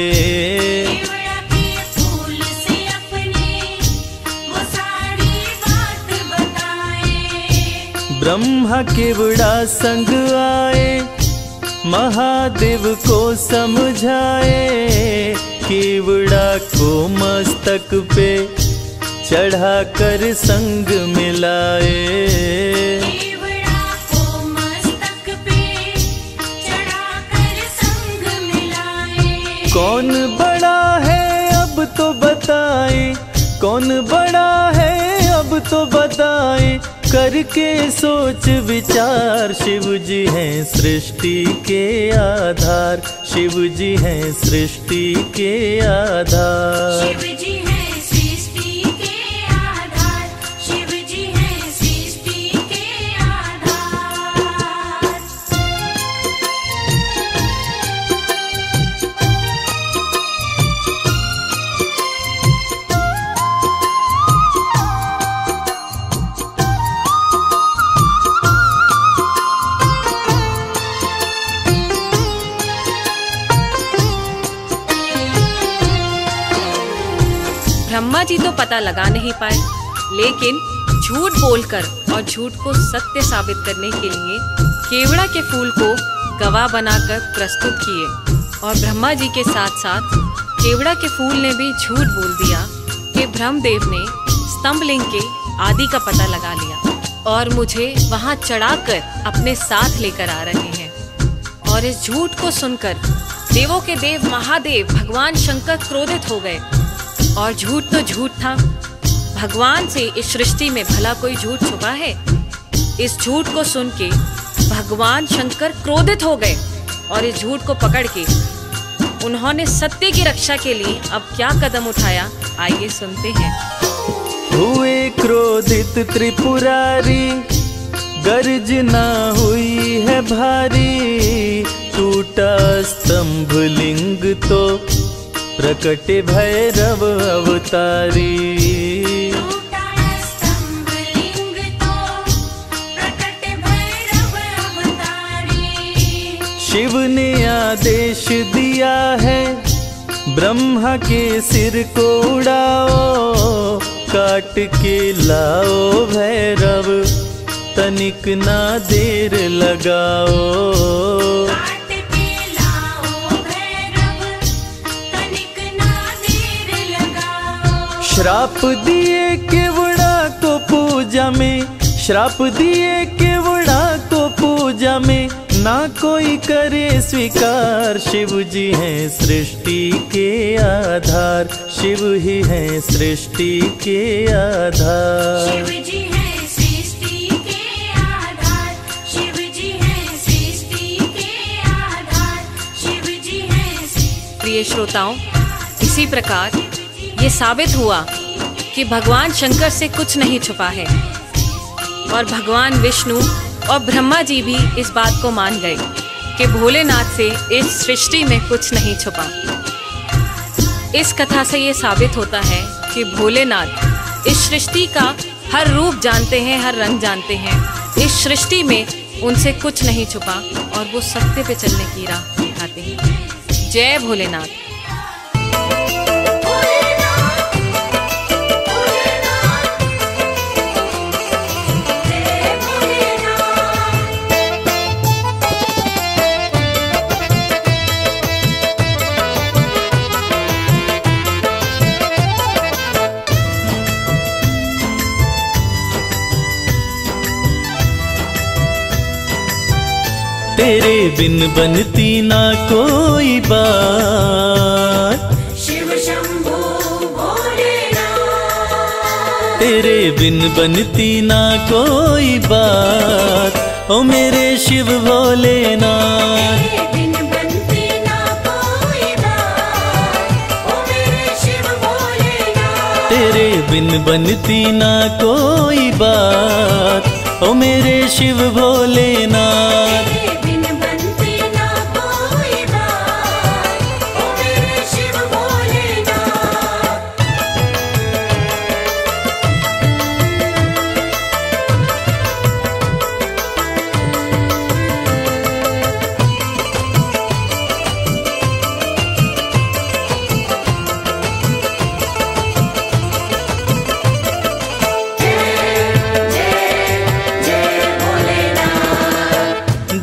ब्रह्मा केवड़ा संग आए, महादेव को समझाए, केवड़ा को मस्तक पे चढ़ा कर संग मिलाए, केवड़ा को मस्तक पे चढ़ा कर संग मिलाए। कौन बड़ा है अब तो बताए, कौन बड़ा है अब तो बताए, करके सोच विचार, शिव जी हैं सृष्टि के आधार, शिव जी हैं सृष्टि के आधार, शिव जी हैं सृष्टि के आधार, शिव जी हैं सृष्टि के आधार। ब्रह्मा जी तो पता लगा नहीं पाए, लेकिन झूठ बोलकर और झूठ को सत्य साबित करने के लिए केवड़ा के फूल को गवाह बनाकर प्रस्तुत किए। और ब्रह्मा जी के साथ साथ केवड़ा के फूल ने भी झूठ बोल दिया कि ब्रह्मदेव ने स्तंभलिंग के आदि का पता लगा लिया और मुझे वहां चढ़ाकर अपने साथ लेकर आ रहे हैं। और इस झूठ को सुनकर देवों के देव महादेव भगवान शंकर क्रोधित हो गए। और झूठ तो झूठ था, भगवान से इस सृष्टि में भला कोई झूठ छुपा है? इस झूठ को सुन के भगवान शंकर क्रोधित हो गए और इस झूठ को पकड़ के उन्होंने सत्य की रक्षा के लिए अब क्या कदम उठाया, आइए सुनते हैं। हुए क्रोधित त्रिपुरारी, गर्जना हुई है भारी, टूटा स्तंभलिंग तो प्रकटे भैरव अवतारी, टूटा स्तंभलिंग तो प्रकटे भैरव अवतारी। शिव ने आदेश दिया है, ब्रह्मा के सिर को उड़ाओ, काट के लाओ भैरव, तनिक ना देर लगाओ। श्राप दिए केवड़ा को पूजा में, श्राप दिए केवड़ा को पूजा में, ना कोई करे स्वीकार, शिव जी हैं सृष्टि के आधार, शिव ही हैं सृष्टि के आधार, शिव जी हैं सृष्टि के आधार, शिव जी हैं सृष्टि के आधार, शिव जी हैं। प्रिय श्रोताओं, इसी प्रकार ये साबित हुआ कि भगवान शंकर से कुछ नहीं छुपा है और भगवान विष्णु और ब्रह्मा जी भी इस बात को मान गए कि भोलेनाथ से इस सृष्टि में कुछ नहीं छुपा। इस कथा से ये साबित होता है कि भोलेनाथ इस सृष्टि का हर रूप जानते हैं, हर रंग जानते हैं। इस सृष्टि में उनसे कुछ नहीं छुपा और वो सत्य पे चलने की राह दिखाते हैं। जय भोलेनाथ। तेरे बिन बनती ना कोई बात। शिव शंभू भोलेनाथ, तेरे बिन बनती ना कोई बात। ओ मेरे शिव भोलेनाथ, तेरे बिन बनती ना कोई बात। ओ मेरे शिव भोलेनाथ, तेरे बिन बनती ना कोई बात। ओ मेरे शिव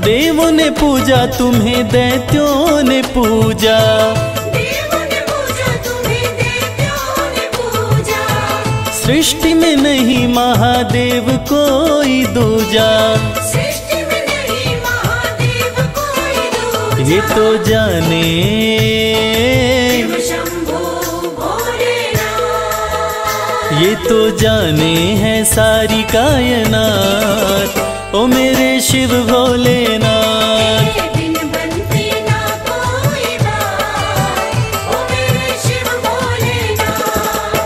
देवों ने पूजा तुम्हें, दैत्यों ने पूजा, देवों ने पूजा तुम्हें, दैत्यों ने पूजा। सृष्टि में नहीं महादेव कोई दूजा, सृष्टि में नहीं महादेव कोई दूजा। ये तो जाने शिव शंभू भोलेनाथ, ये तो जाने है सारी कायनात। ओ मेरे शिव भोलेनाथ, तेरे बिन बनती ना कोई बात। ओ मेरे शिव भोलेनाथ।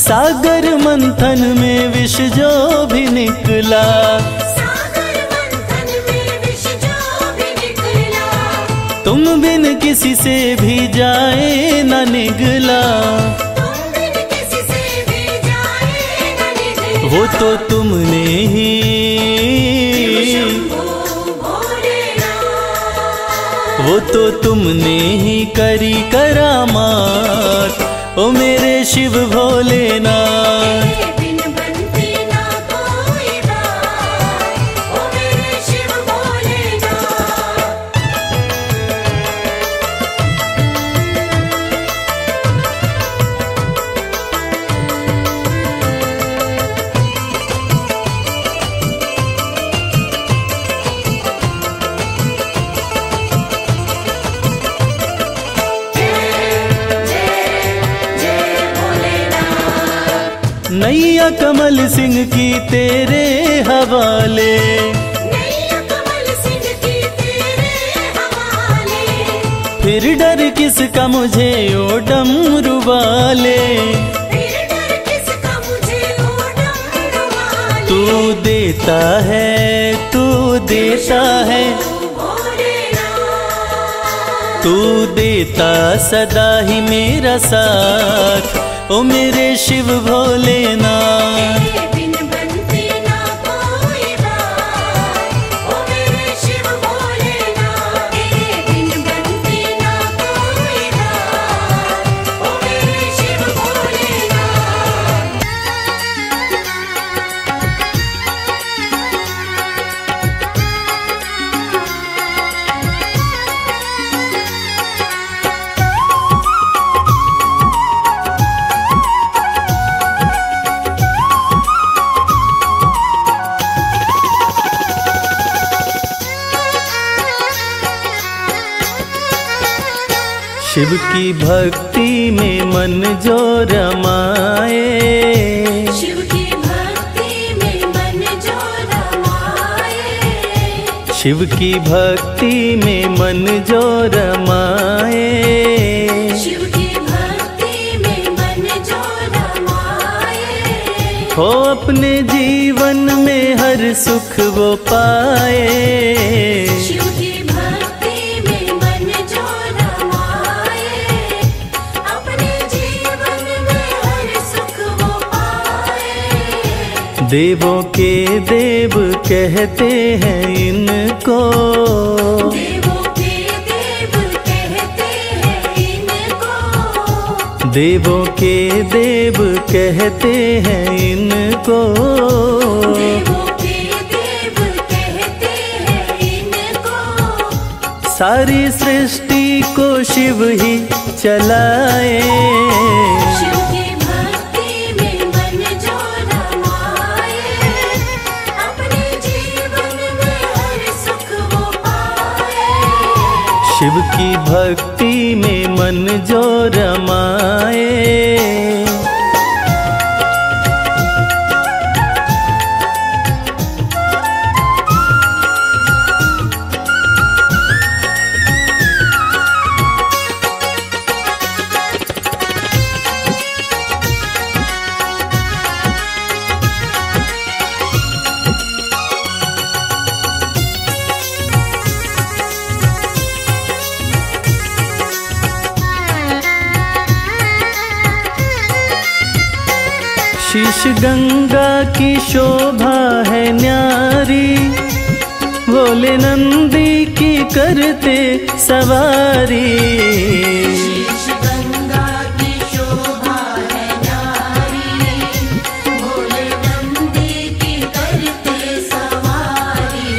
सागर मंथन में विष जो भी निकला, सागर मंथन में विष जो भी निकला। तुम बिन किसी से भी जाए न निगला, तुम बिन किसी से भी जाए न निगला। वो तो तुमने ही, शिव शंभू भोलेनाथ, वो तो तुमने ही करी करामात। ओ मेरे शिव भोलेनाथ, तेरे बिन बनती ना कोई बात। ओ मेरे शिव नैया कमल सिंह की तेरे हवाले, नैया कमल सिंह की तेरे हवाले। फिर डर किसका मुझे ओ डमरू वाले, फिर डर किसका मुझे ओ डमरू वाले। तू देता है, तू देता है, तू देता सदा ही मेरा साथ। ओ मेरे शिव भोलेनाथ, तेरे बिन बनती ना कोई बात। ओ मेरे शिव भोलेनाथ, तेरे बिन बनती ना कोई बात। ओ मेरे शिव भोलेनाथ। शिव की भक्ति में मन जो रमाए, शिव की भक्ति में मन जो रमाए। शिव की भक्ति में मन जो रमाए, शिव की भक्ति में मन जो रमाए। हो अपने जीवन में हर सुख वो पाए, देवों के देव कहते हैं इनको, देवों के देव कहते हैं इनको। देवों के देव कहते हैं इनको, देवों के देव कहते सारी सृष्टि को शिव ही चलाए, शिव की भक्ति में मन जो रमाए, अपने जीवन में हर सुख वो पाए। शिव की भक्ति में मन जो रमाए, शीश गंगा की शोभा है न्यारी, बोले नंदी की करते सवारी। शीश गंगा की शोभा है न्यारी, बोले नंदी की करते सवारी।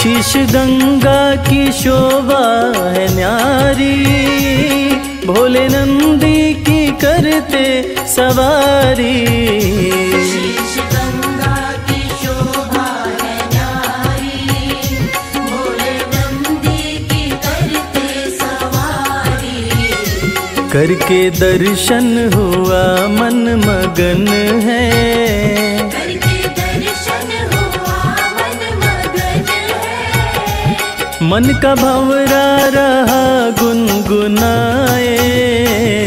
शीश गंगा की शोभा है न्यारी, भोले नंदी की करते सवारी। शीश गंगा की शोभा है न्यारी, भोले नंदी की करते सवारी। करके दर्शन हुआ मन मगन है, करके दर्शन हुआ मन मगन है। मन का भंवरा रहा गुनगुनाए,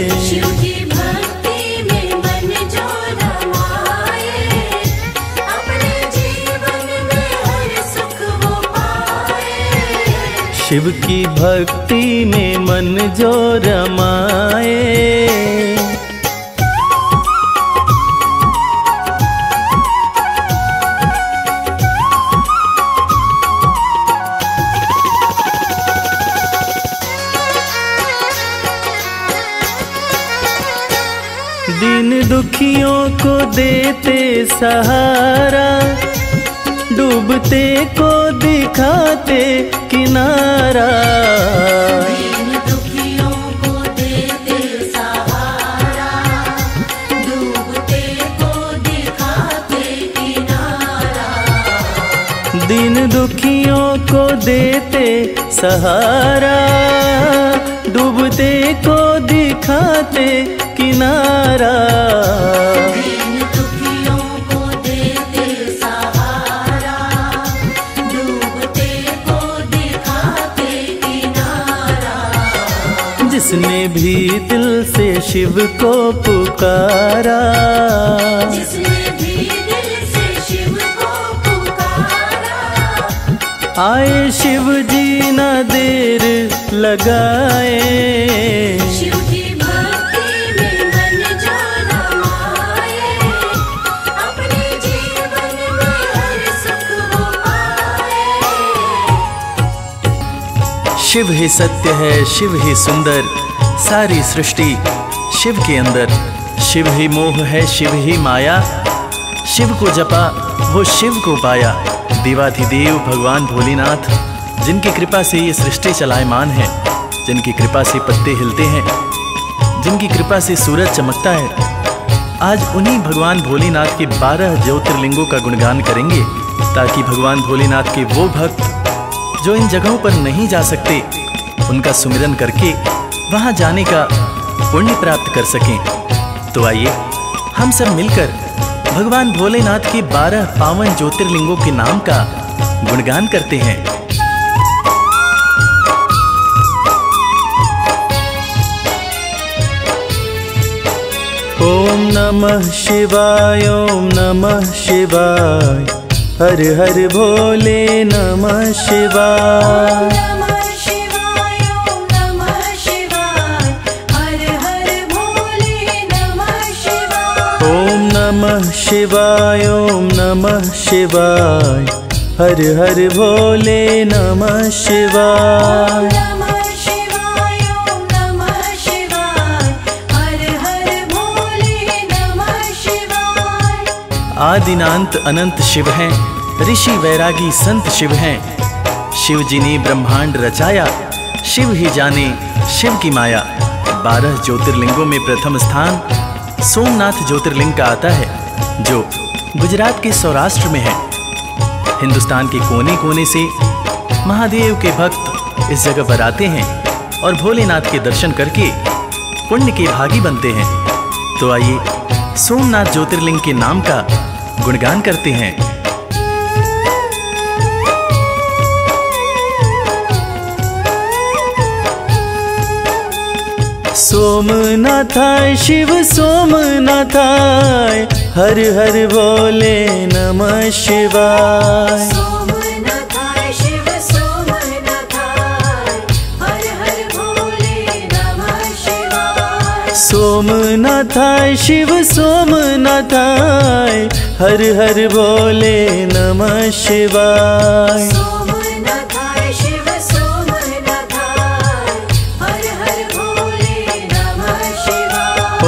शिव की भक्ति में मन जो रमाए, अपने जीवन में हर सुख वो पाए। शिव की भक्ति में मन जो रमाए, दुखियों को देते सहारा, डूबते को दिखाते किनारा। दुखियों को देते सहारा, डूबते को दिखाते किनारा। दिन दुखियों को देते सहारा, डूबते को दिखाते किनारा। दिन दुखियों को देते सहारा, डूबते को दिखाते किनारा। जिसने भी दिल से शिव को पुकारा, जिसने भी दिल से शिव को पुकारा। आए शिव जी ना देर लगाए, शिव की भक्ति में मन जो रमाए, अपने जीवन में हर सुख वो पाए। शिव ही सत्य है, शिव ही सुंदर, सारी सृष्टि शिव के अंदर। शिव ही मोह है, शिव ही माया, शिव को जपा वो शिव को पाया। देवाधिदेव भगवान भोलेनाथ, जिनकी कृपा से ये सृष्टि चलायमान है, जिनकी कृपा से पत्ते हिलते हैं, जिनकी कृपा से सूरज चमकता है। आज उन्हीं भगवान भोलेनाथ के बारह ज्योतिर्लिंगों का गुणगान करेंगे, ताकि भगवान भोलेनाथ के वो भक्त जो इन जगहों पर नहीं जा सकते, उनका सुमिरन करके वहां जाने का पुण्य प्राप्त कर सकें। तो आइए हम सब मिलकर भगवान भोलेनाथ के बारह पावन ज्योतिर्लिंगों के नाम का गुणगान करते हैं। ॐ नमः शिवाय, ॐ नमः शिवाय, हर हर भोले नमः शिवाय। नमः शिवाय, ॐ नमः शिवाय, हर हर भोले नमः शिवाय। ॐ नमः शिवाय, ॐ नमः शिवाय, हर हर भोले नमः शिवाय। आदिनांत अनंत शिव हैं, ऋषि वैरागी संत शिव हैं, शिव जी ने ब्रह्मांड रचाया, शिव ही जाने शिव की माया। बारह ज्योतिर्लिंगों में प्रथम स्थान सोमनाथ ज्योतिर्लिंग का आता है, जो गुजरात के सौराष्ट्र में है। हिंदुस्तान के कोने कोने से महादेव के भक्त इस जगह पर आते हैं और भोलेनाथ के दर्शन करके पुण्य के भागी बनते हैं। तो आइए सोमनाथ ज्योतिर्लिंग के नाम का गुणगान करते हैं। सोमनाथाय शिव सोमनाथाय, हर हर बोले नमः शिवाय। सोमनाथाय शिव सोमनाथाय, हर हर बोले नमः शिवाय। सोमनाथाय शिव सोमनाथाय, हर हर बोले नमः शिवाय। ॐ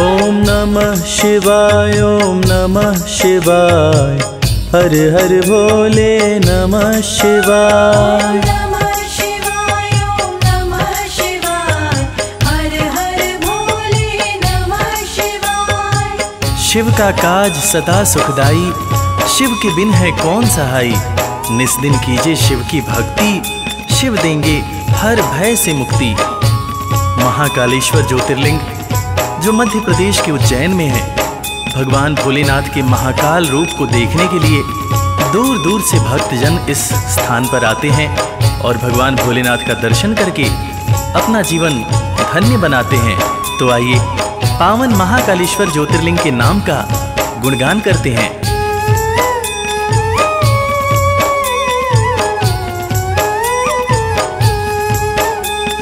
नमः शिवाय, ॐ नमः शिवाय, हर हर भोले नमः शिवाय। नमः शिवाय, ॐ नमः शिवाय, हर हर भोले नमः शिवाय। शिव का काज सदा सुखदाई, शिव के बिन है कौन सहाय। निस्दिन कीजिए शिव की भक्ति, शिव देंगे हर भय से मुक्ति। महाकालेश्वर ज्योतिर्लिंग जो मध्य प्रदेश के उज्जैन में है, भगवान भोलेनाथ के महाकाल रूप को देखने के लिए दूर दूर से भक्तजन इस स्थान पर आते हैं और भगवान भोलेनाथ का दर्शन करके अपना जीवन धन्य बनाते हैं। तो आइए पावन महाकालेश्वर ज्योतिर्लिंग के नाम का गुणगान करते हैं।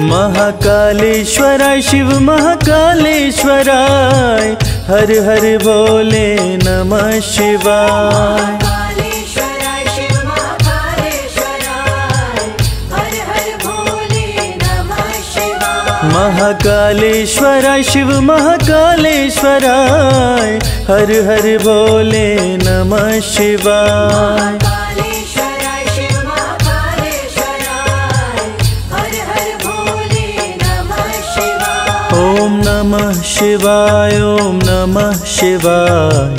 महाकालेश्वराय शिव महाकालेश्वराय, हर हर बोले नमः शिवाय। महाकालेश्वराय शिव महाकालेश्वराय, हर हर बोले नमः शिवाय। महाकालेश्वराय शिव महाकालेश्वराय, हर हर बोले नमः शिवाय। ॐ नमः शिवाय, ॐ नमः शिवाय,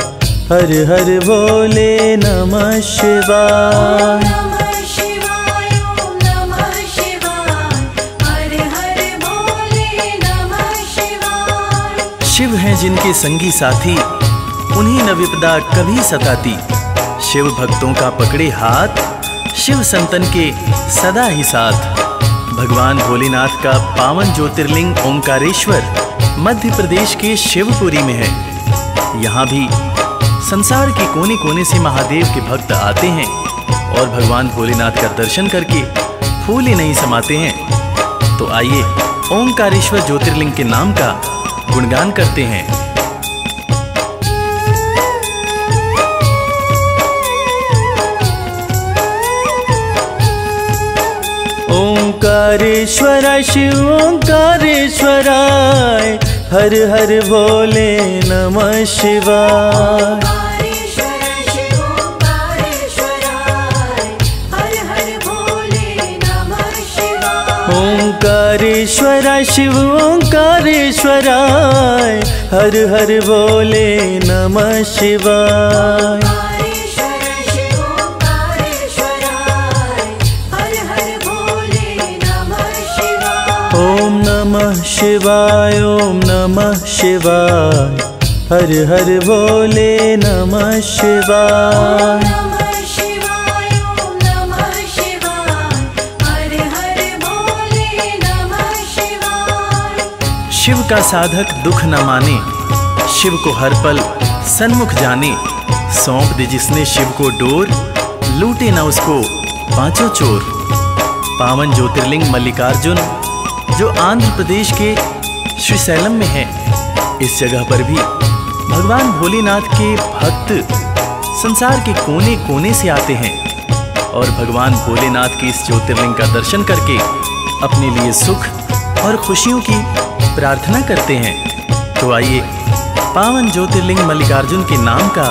हर हर बोले नमः शिवाय। नमः शिवाय, ॐ नमः शिवाय, हर हर बोले नमः शिवाय। शिव हैं जिनके संगी साथी, उन्हीं न विपदा कभी सताती। शिव भक्तों का पकड़े हाथ, शिव संतन के सदा ही साथ। भगवान भोलेनाथ का पावन ज्योतिर्लिंग ओंकारेश्वर मध्य प्रदेश के शिवपुरी में है। यहाँ भी संसार के कोने कोने से महादेव के भक्त आते हैं और भगवान भोलेनाथ का दर्शन करके फूले नहीं समाते हैं। तो आइए ओंकारेश्वर ज्योतिर्लिंग के नाम का गुणगान करते हैं। ओंकारेश्वराय शिव ओंकारेश्वराय, हर हर बोले नमः शिवाय। ओंकारेश्वराय शिव ओंकारेश्वराय, हर हर बोले नमः शिवाय। ओंकारेश्वराय शिव ओंकारेश्वराय, हर हर बोले नमः शिवाय। नमः शिवाय, ओम नमः शिवाय, हर हर बोले नमः शिवाय। नमः शिवाय, ओम नमः शिवाय, हर हर बोले नमः शिवाय। शिव का साधक दुख न माने, शिव को हर पल सन्मुख जाने। सौंप दे जिसने शिव को डोर, लूटे न उसको पांचों चोर। पावन ज्योतिर्लिंग मल्लिकार्जुन जो आंध्र प्रदेश के श्रीशैलम में है, इस जगह पर भी भगवान भोलेनाथ के भक्त संसार के कोने कोने से आते हैं और भगवान भोलेनाथ के इस ज्योतिर्लिंग का दर्शन करके अपने लिए सुख और खुशियों की प्रार्थना करते हैं। तो आइए पावन ज्योतिर्लिंग मल्लिकार्जुन के नाम का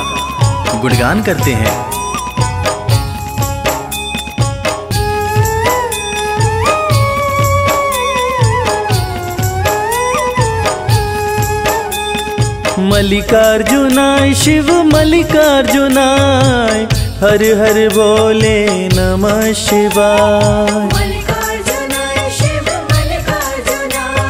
गुणगान करते हैं। मल्लिकार्जुनाय शिव मल्लिकार्जुनाय हर हर बोले नमः शिवाय। मल्लिकार्जुनाय शिव मल्लिकार्जुनाय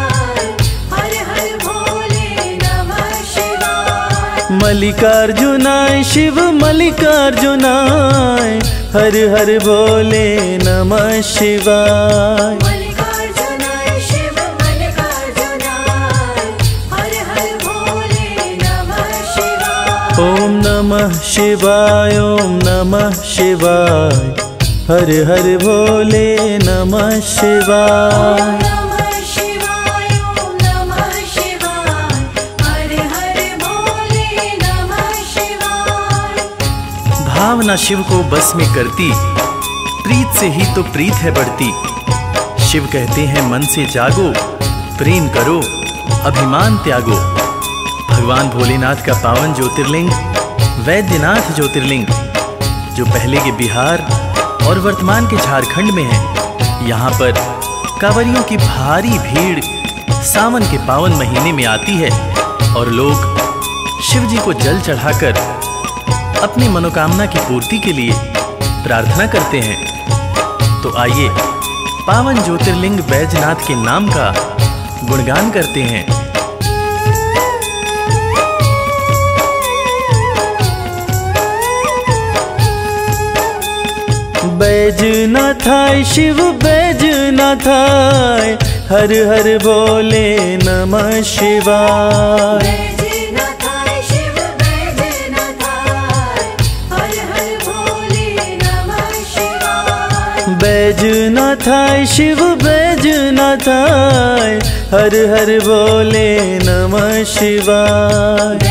हर हर बोले नमः शिवाय। मल्लिकार्जुनाय शिव मल्लिकार्जुनाय हर हर बोले नमः शिवाय। ओम नमः शिवाय ओम नमः शिवाय हर हर बोले नमः शिवाय। भावना शिव को बस में करती, प्रीत से ही तो प्रीत है बढ़ती। शिव कहते हैं मन से जागो, प्रेम करो, अभिमान त्यागो। भगवान भोलेनाथ का पावन ज्योतिर्लिंग वैद्यनाथ ज्योतिर्लिंग, जो पहले के बिहार और वर्तमान के झारखंड में है। यहाँ पर कांवड़ियों की भारी भीड़ सावन के पावन महीने में आती है और लोग शिव जी को जल चढ़ाकर अपनी मनोकामना की पूर्ति के लिए प्रार्थना करते हैं। तो आइए पावन ज्योतिर्लिंग बैजनाथ के नाम का गुणगान करते हैं। बैजनाथाय शिव बैजनाथाय हर हर बोले नमः शिवाय। बैजनाथाय शिव बैजनाथाय हर हर बोले नमः शिवाय। बैजनाथाय शिव बैजनाथाय हर हर बोले नमः शिवाय।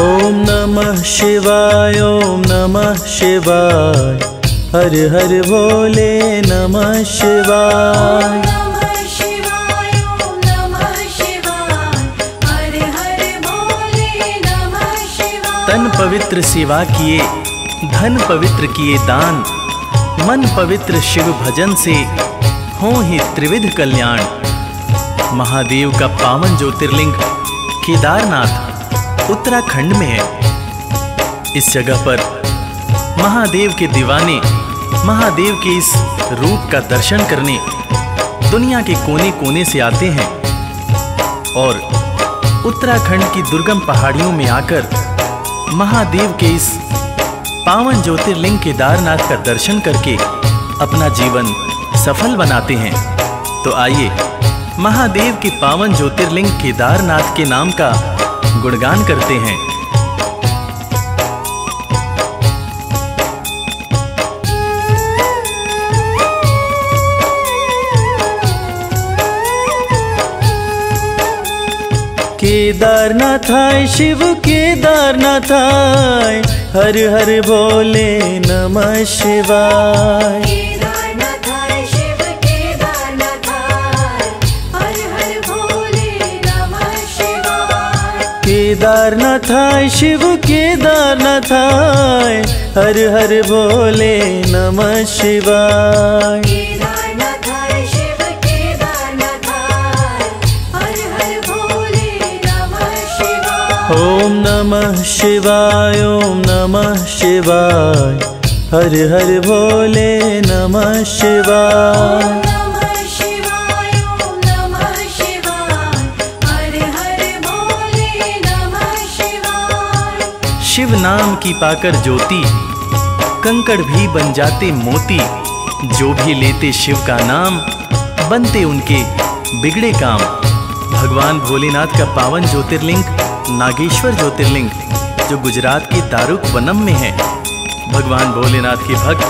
ओम नमः शिवाय ओम नमः शिवाय हर हर बोले नमः शिवाय। तन पवित्र सेवा किए, धन पवित्र किए दान, मन पवित्र शिव भजन से हों ही त्रिविध कल्याण। महादेव का पावन ज्योतिर्लिंग केदारनाथ उत्तराखंड में है। इस जगह पर महादेव के दीवाने महादेव के इस रूप का दर्शन करने दुनिया के कोने कोने से आते हैं और उत्तराखंड की दुर्गम पहाड़ियों में आकर महादेव के इस पावन ज्योतिर्लिंग केदारनाथ का दर्शन करके अपना जीवन सफल बनाते हैं। तो आइए महादेव के पावन ज्योतिर्लिंग केदारनाथ के नाम का गुणगान करते हैं। केदारनाथाय शिव केदारनाथाय हर हर बोले नमः शिवाय। केदारनाथाय शिव केदारनाथाय हर हर बोले नमः शिवाय। केदारनाथाय शिव केदारनाथाय हर हर बोले नमः शिवाय। ओम नमः शिवाय ओम नमः शिवाय हर हर बोले नमः शिवाय। ओम नमः शिवाय ओम नमः शिवाय हर हर बोले नमः शिवाय। शिव नाम की पाकर ज्योति, कंकड़ भी बन जाते मोती। जो भी लेते शिव का नाम, बनते उनके बिगड़े काम। भगवान भोलेनाथ का पावन ज्योतिर्लिंग नागेश्वर ज्योतिर्लिंग, जो गुजरात के तारुक वनम में है। भगवान भोलेनाथ के भक्त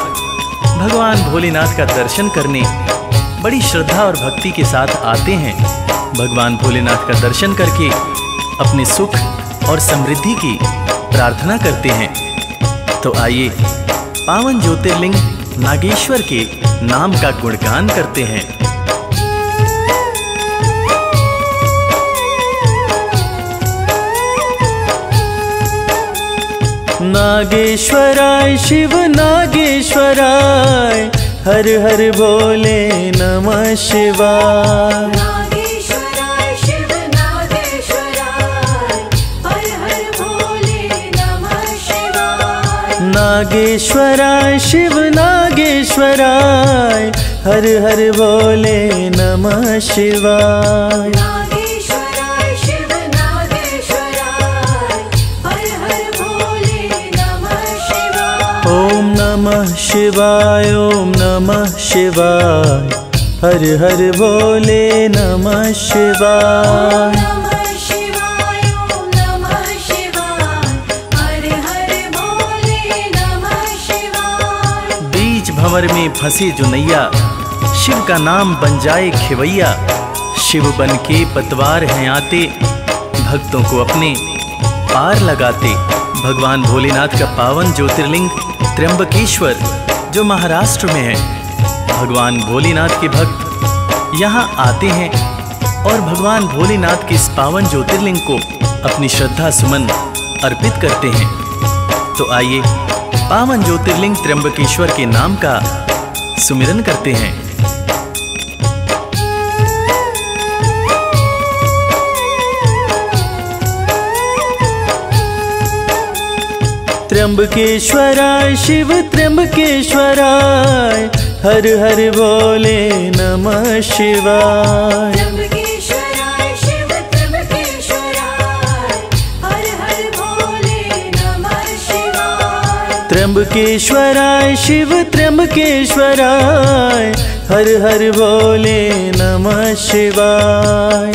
भगवान भोलेनाथ का दर्शन करने बड़ी श्रद्धा और भक्ति के साथ आते हैं। भगवान भोलेनाथ का दर्शन करके अपने सुख और समृद्धि की प्रार्थना करते हैं। तो आइए पावन ज्योतिर्लिंग नागेश्वर के नाम का गुणगान करते हैं। नागेश्वराय शिव नागेश्वराय हर हर बोले नमः शिवाय। नागेश्वराय शिव नागेश्वराय हर हर बोले नमः शिवाय। नागेश्वराय शिव नागेश्वराय हर हर बोले नमः शिवाय। ओम नमः शिवाय ओम नमः शिवाय हर हर बोले नमः शिवाय। भंवर में फंसे जुनैया शिव का नाम बन जाए खिवैया। शिव बन के पतवार हैं आते भक्तों को अपने पार लगाते। भगवान भोलेनाथ का पावन ज्योतिर्लिंग त्र्यंबकेश्वर जो महाराष्ट्र में है। भगवान भोलेनाथ के भक्त यहाँ आते हैं और भगवान भोलेनाथ के इस पावन ज्योतिर्लिंग को अपनी श्रद्धा सुमन अर्पित करते हैं। तो आइए पावन ज्योतिर्लिंग त्र्यंबकेश्वर के नाम का सुमिरन करते हैं। त्र्यंबकेश्वराय शिव त्र्यंबकेश्वराय हर हर बोले नमः शिवाय। त्र्यंबकेश्वराय शिव त्र्यंबकेश्वराय हर हर बोले नमः शिवाय। त्र्यंबकेश्वराय शिव त्र्यंबकेश्वराय हर हर बोले नमः शिवाय।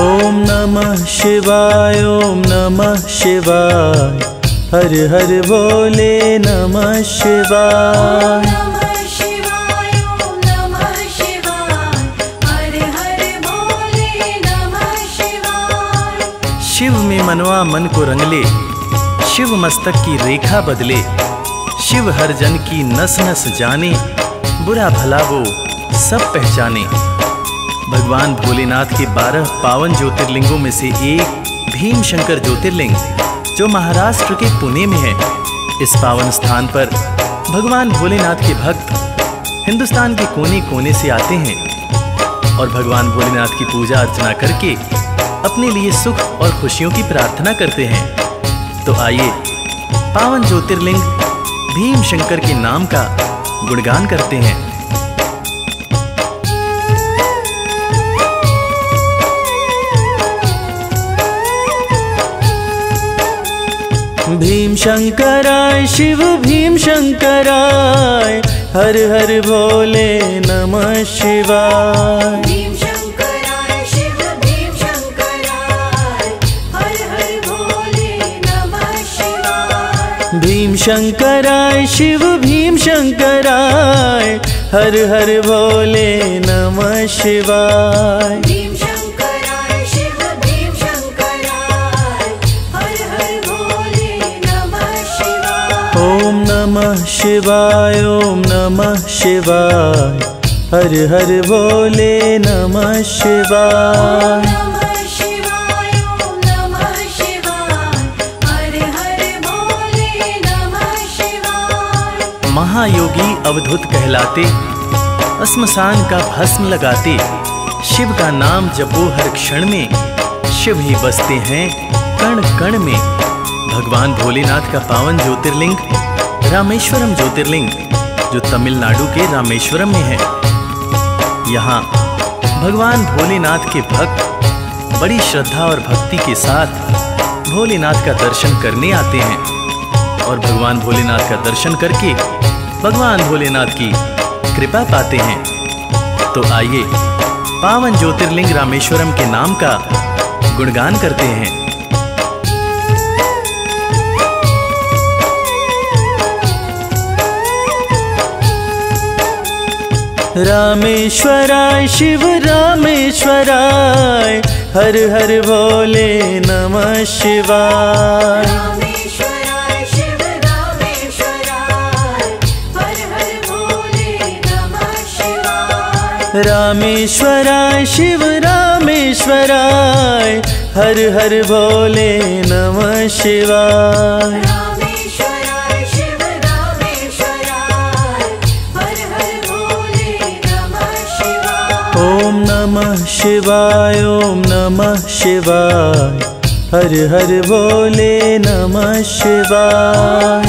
ओम नमः शिवाय ओम नमः शिवाय हर हर बोले नमः शिवाय। शिव में मनवा मन को रंगले शिव मस्तक की रेखा बदले। शिव हर जन की नस नस जाने बुरा भला वो सब पहचाने। भगवान भोलेनाथ के बारह पावन ज्योतिर्लिंगों में से एक भीम शंकर ज्योतिर्लिंग जो महाराष्ट्र के पुणे में है। इस पावन स्थान पर भगवान भोलेनाथ के भक्त हिंदुस्तान के कोने कोने से आते हैं और भगवान भोलेनाथ की पूजा अर्चना करके अपने लिए सुख और खुशियों की प्रार्थना करते हैं। तो आइए पावन ज्योतिर्लिंग भीम शंकर के नाम का गुणगान करते हैं। भीम शंकराय शिव भीम शंकराय हर हर बोले नमः शिवाय। भीम शंकराय शिव भीम शंकराय हर हर बोले नमः शिवाय। भीम शंकराय शिव भीम शंकराय हर हर बोले नमः शिवाय। ओम नमः शिवाय ओम नमः शिवाय हर हर बोले नमः शिवाय। महायोगी अवधूत कहलाते स्मशान का भस्म लगाते। शिव का नाम जपो हर क्षण में शिव ही बसते हैं कण कण में। भगवान भोलेनाथ का पावन ज्योतिर्लिंग रामेश्वरम ज्योतिर्लिंग जो तमिलनाडु के रामेश्वरम में है। यहाँ भगवान भोलेनाथ के भक्त बड़ी श्रद्धा और भक्ति के साथ भोलेनाथ का दर्शन करने आते हैं और भगवान भोलेनाथ का दर्शन करके भगवान भोलेनाथ की कृपा पाते हैं। तो आइए पावन ज्योतिर्लिंग रामेश्वरम के नाम का गुणगान करते हैं। रामेश्वराय शिव रामेश्वराय हर हर बोले नमः शिवाय। रामेश्वराय शिव रामेश्वराय हर हर भोले नमः शिवाय। रामेश्वराय शिव रामेश्वराय, हर हर भोले नमः शिवाय। ओम नमः शिवाय, ओम नमः शिवाय, हर हर भोले नमः शिवाय।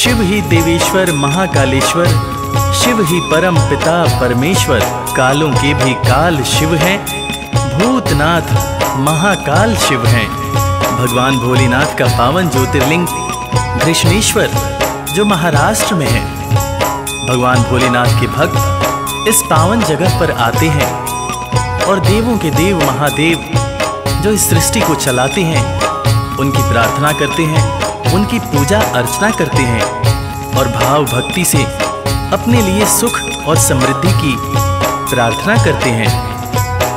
शिव ही देवेश्वर महाकालेश्वर, शिव ही परम पिता परमेश्वर। कालों के भी काल शिव हैं, भूतनाथ महाकाल शिव हैं। भगवान भोलेनाथ का पावन ज्योतिर्लिंग कृष्णेश्वर जो महाराष्ट्र में है। भगवान भोलेनाथ के भक्त इस पावन जगह पर आते हैं और देवों के देव महादेव जो इस सृष्टि को चलाते हैं उनकी प्रार्थना करते हैं, उनकी पूजा अर्चना करते हैं और भाव भक्ति से अपने लिए सुख और समृद्धि की प्रार्थना करते हैं।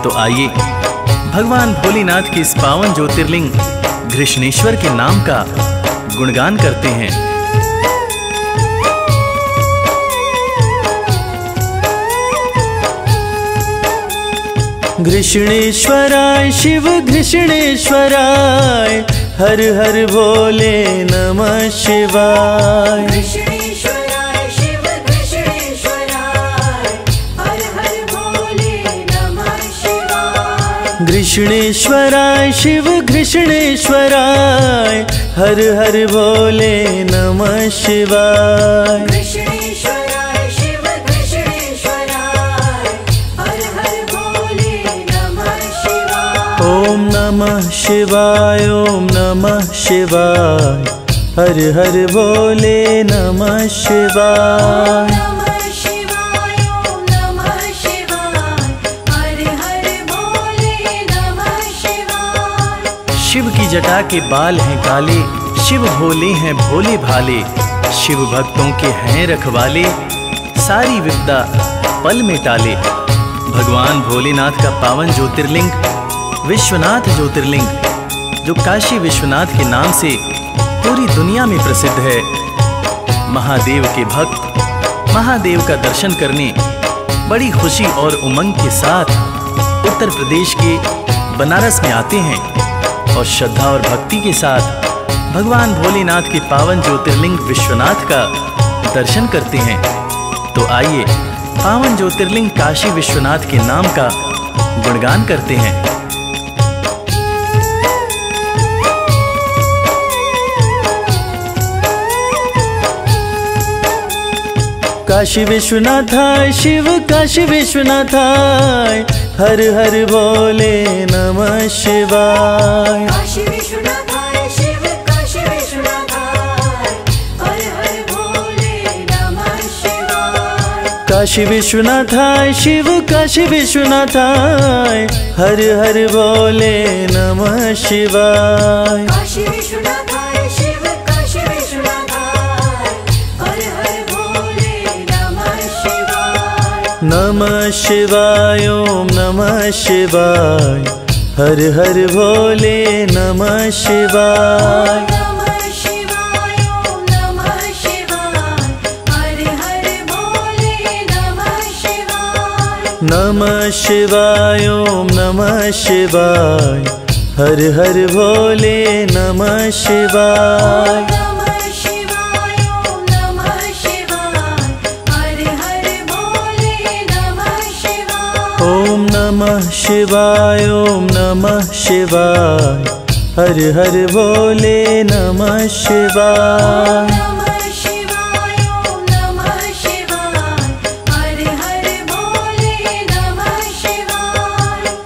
तो आइए भगवान भोलेनाथ के इस पावन ज्योतिर्लिंग घृष्णेश्वर के नाम का गुणगान करते हैं। घृष्णेश्वराय शिव घृष्णेश्वराय, हर हर भोले नमः शिवाय। घृष्णेश्वराय शिव घृष्णेश्वराय, हर हर भोले नमः शिवाय। घृष्णेश्वराय शिव घृष्णेश्वराय, हर हर भोले नमः शिवाय। ओम नमः शिवाय, ओम नमः शिवाय, हर हर भोले नमः शिवाय। शिव की जटा के बाल हैं काले, शिव भोले हैं भोले भाले। शिव भक्तों के हैं रखवाले, सारी विपदा पल में टाले। भगवान भोलेनाथ का पावन ज्योतिर्लिंग विश्वनाथ ज्योतिर्लिंग जो काशी विश्वनाथ के नाम से पूरी दुनिया में प्रसिद्ध है। महादेव के भक्त महादेव का दर्शन करने बड़ी खुशी और उमंग के साथ उत्तर प्रदेश के बनारस में आते हैं और श्रद्धा और भक्ति के साथ भगवान भोलेनाथ के पावन ज्योतिर्लिंग विश्वनाथ का दर्शन करते हैं। तो आइए पावन ज्योतिर्लिंग काशी विश्वनाथ के नाम का गुणगान करते हैं। काशी विश्वनाथाय शिव काशी विश्वनाथाय, हर हर भोले नमः शिवाय। काशी विश्वनाथाय शिव काशी विश्वनाथाय, हर हर भोले नमः शिवाय। काशी विश्वनाथाय शिव काशी विश्वनाथाय, हर हर भोले नमः शिवाय। काशी विश्वनाथाय नमः शिवाय, ओम नमः शिवाय, हर हर भोले नमः शिवाय। नमः शिवाय, ओम नमः शिवाय, हर हर भोले नमः शिवाय। ओम नमः शिवाय, ओम नमः शिवाय, हर हर भोले नमः शिवाय।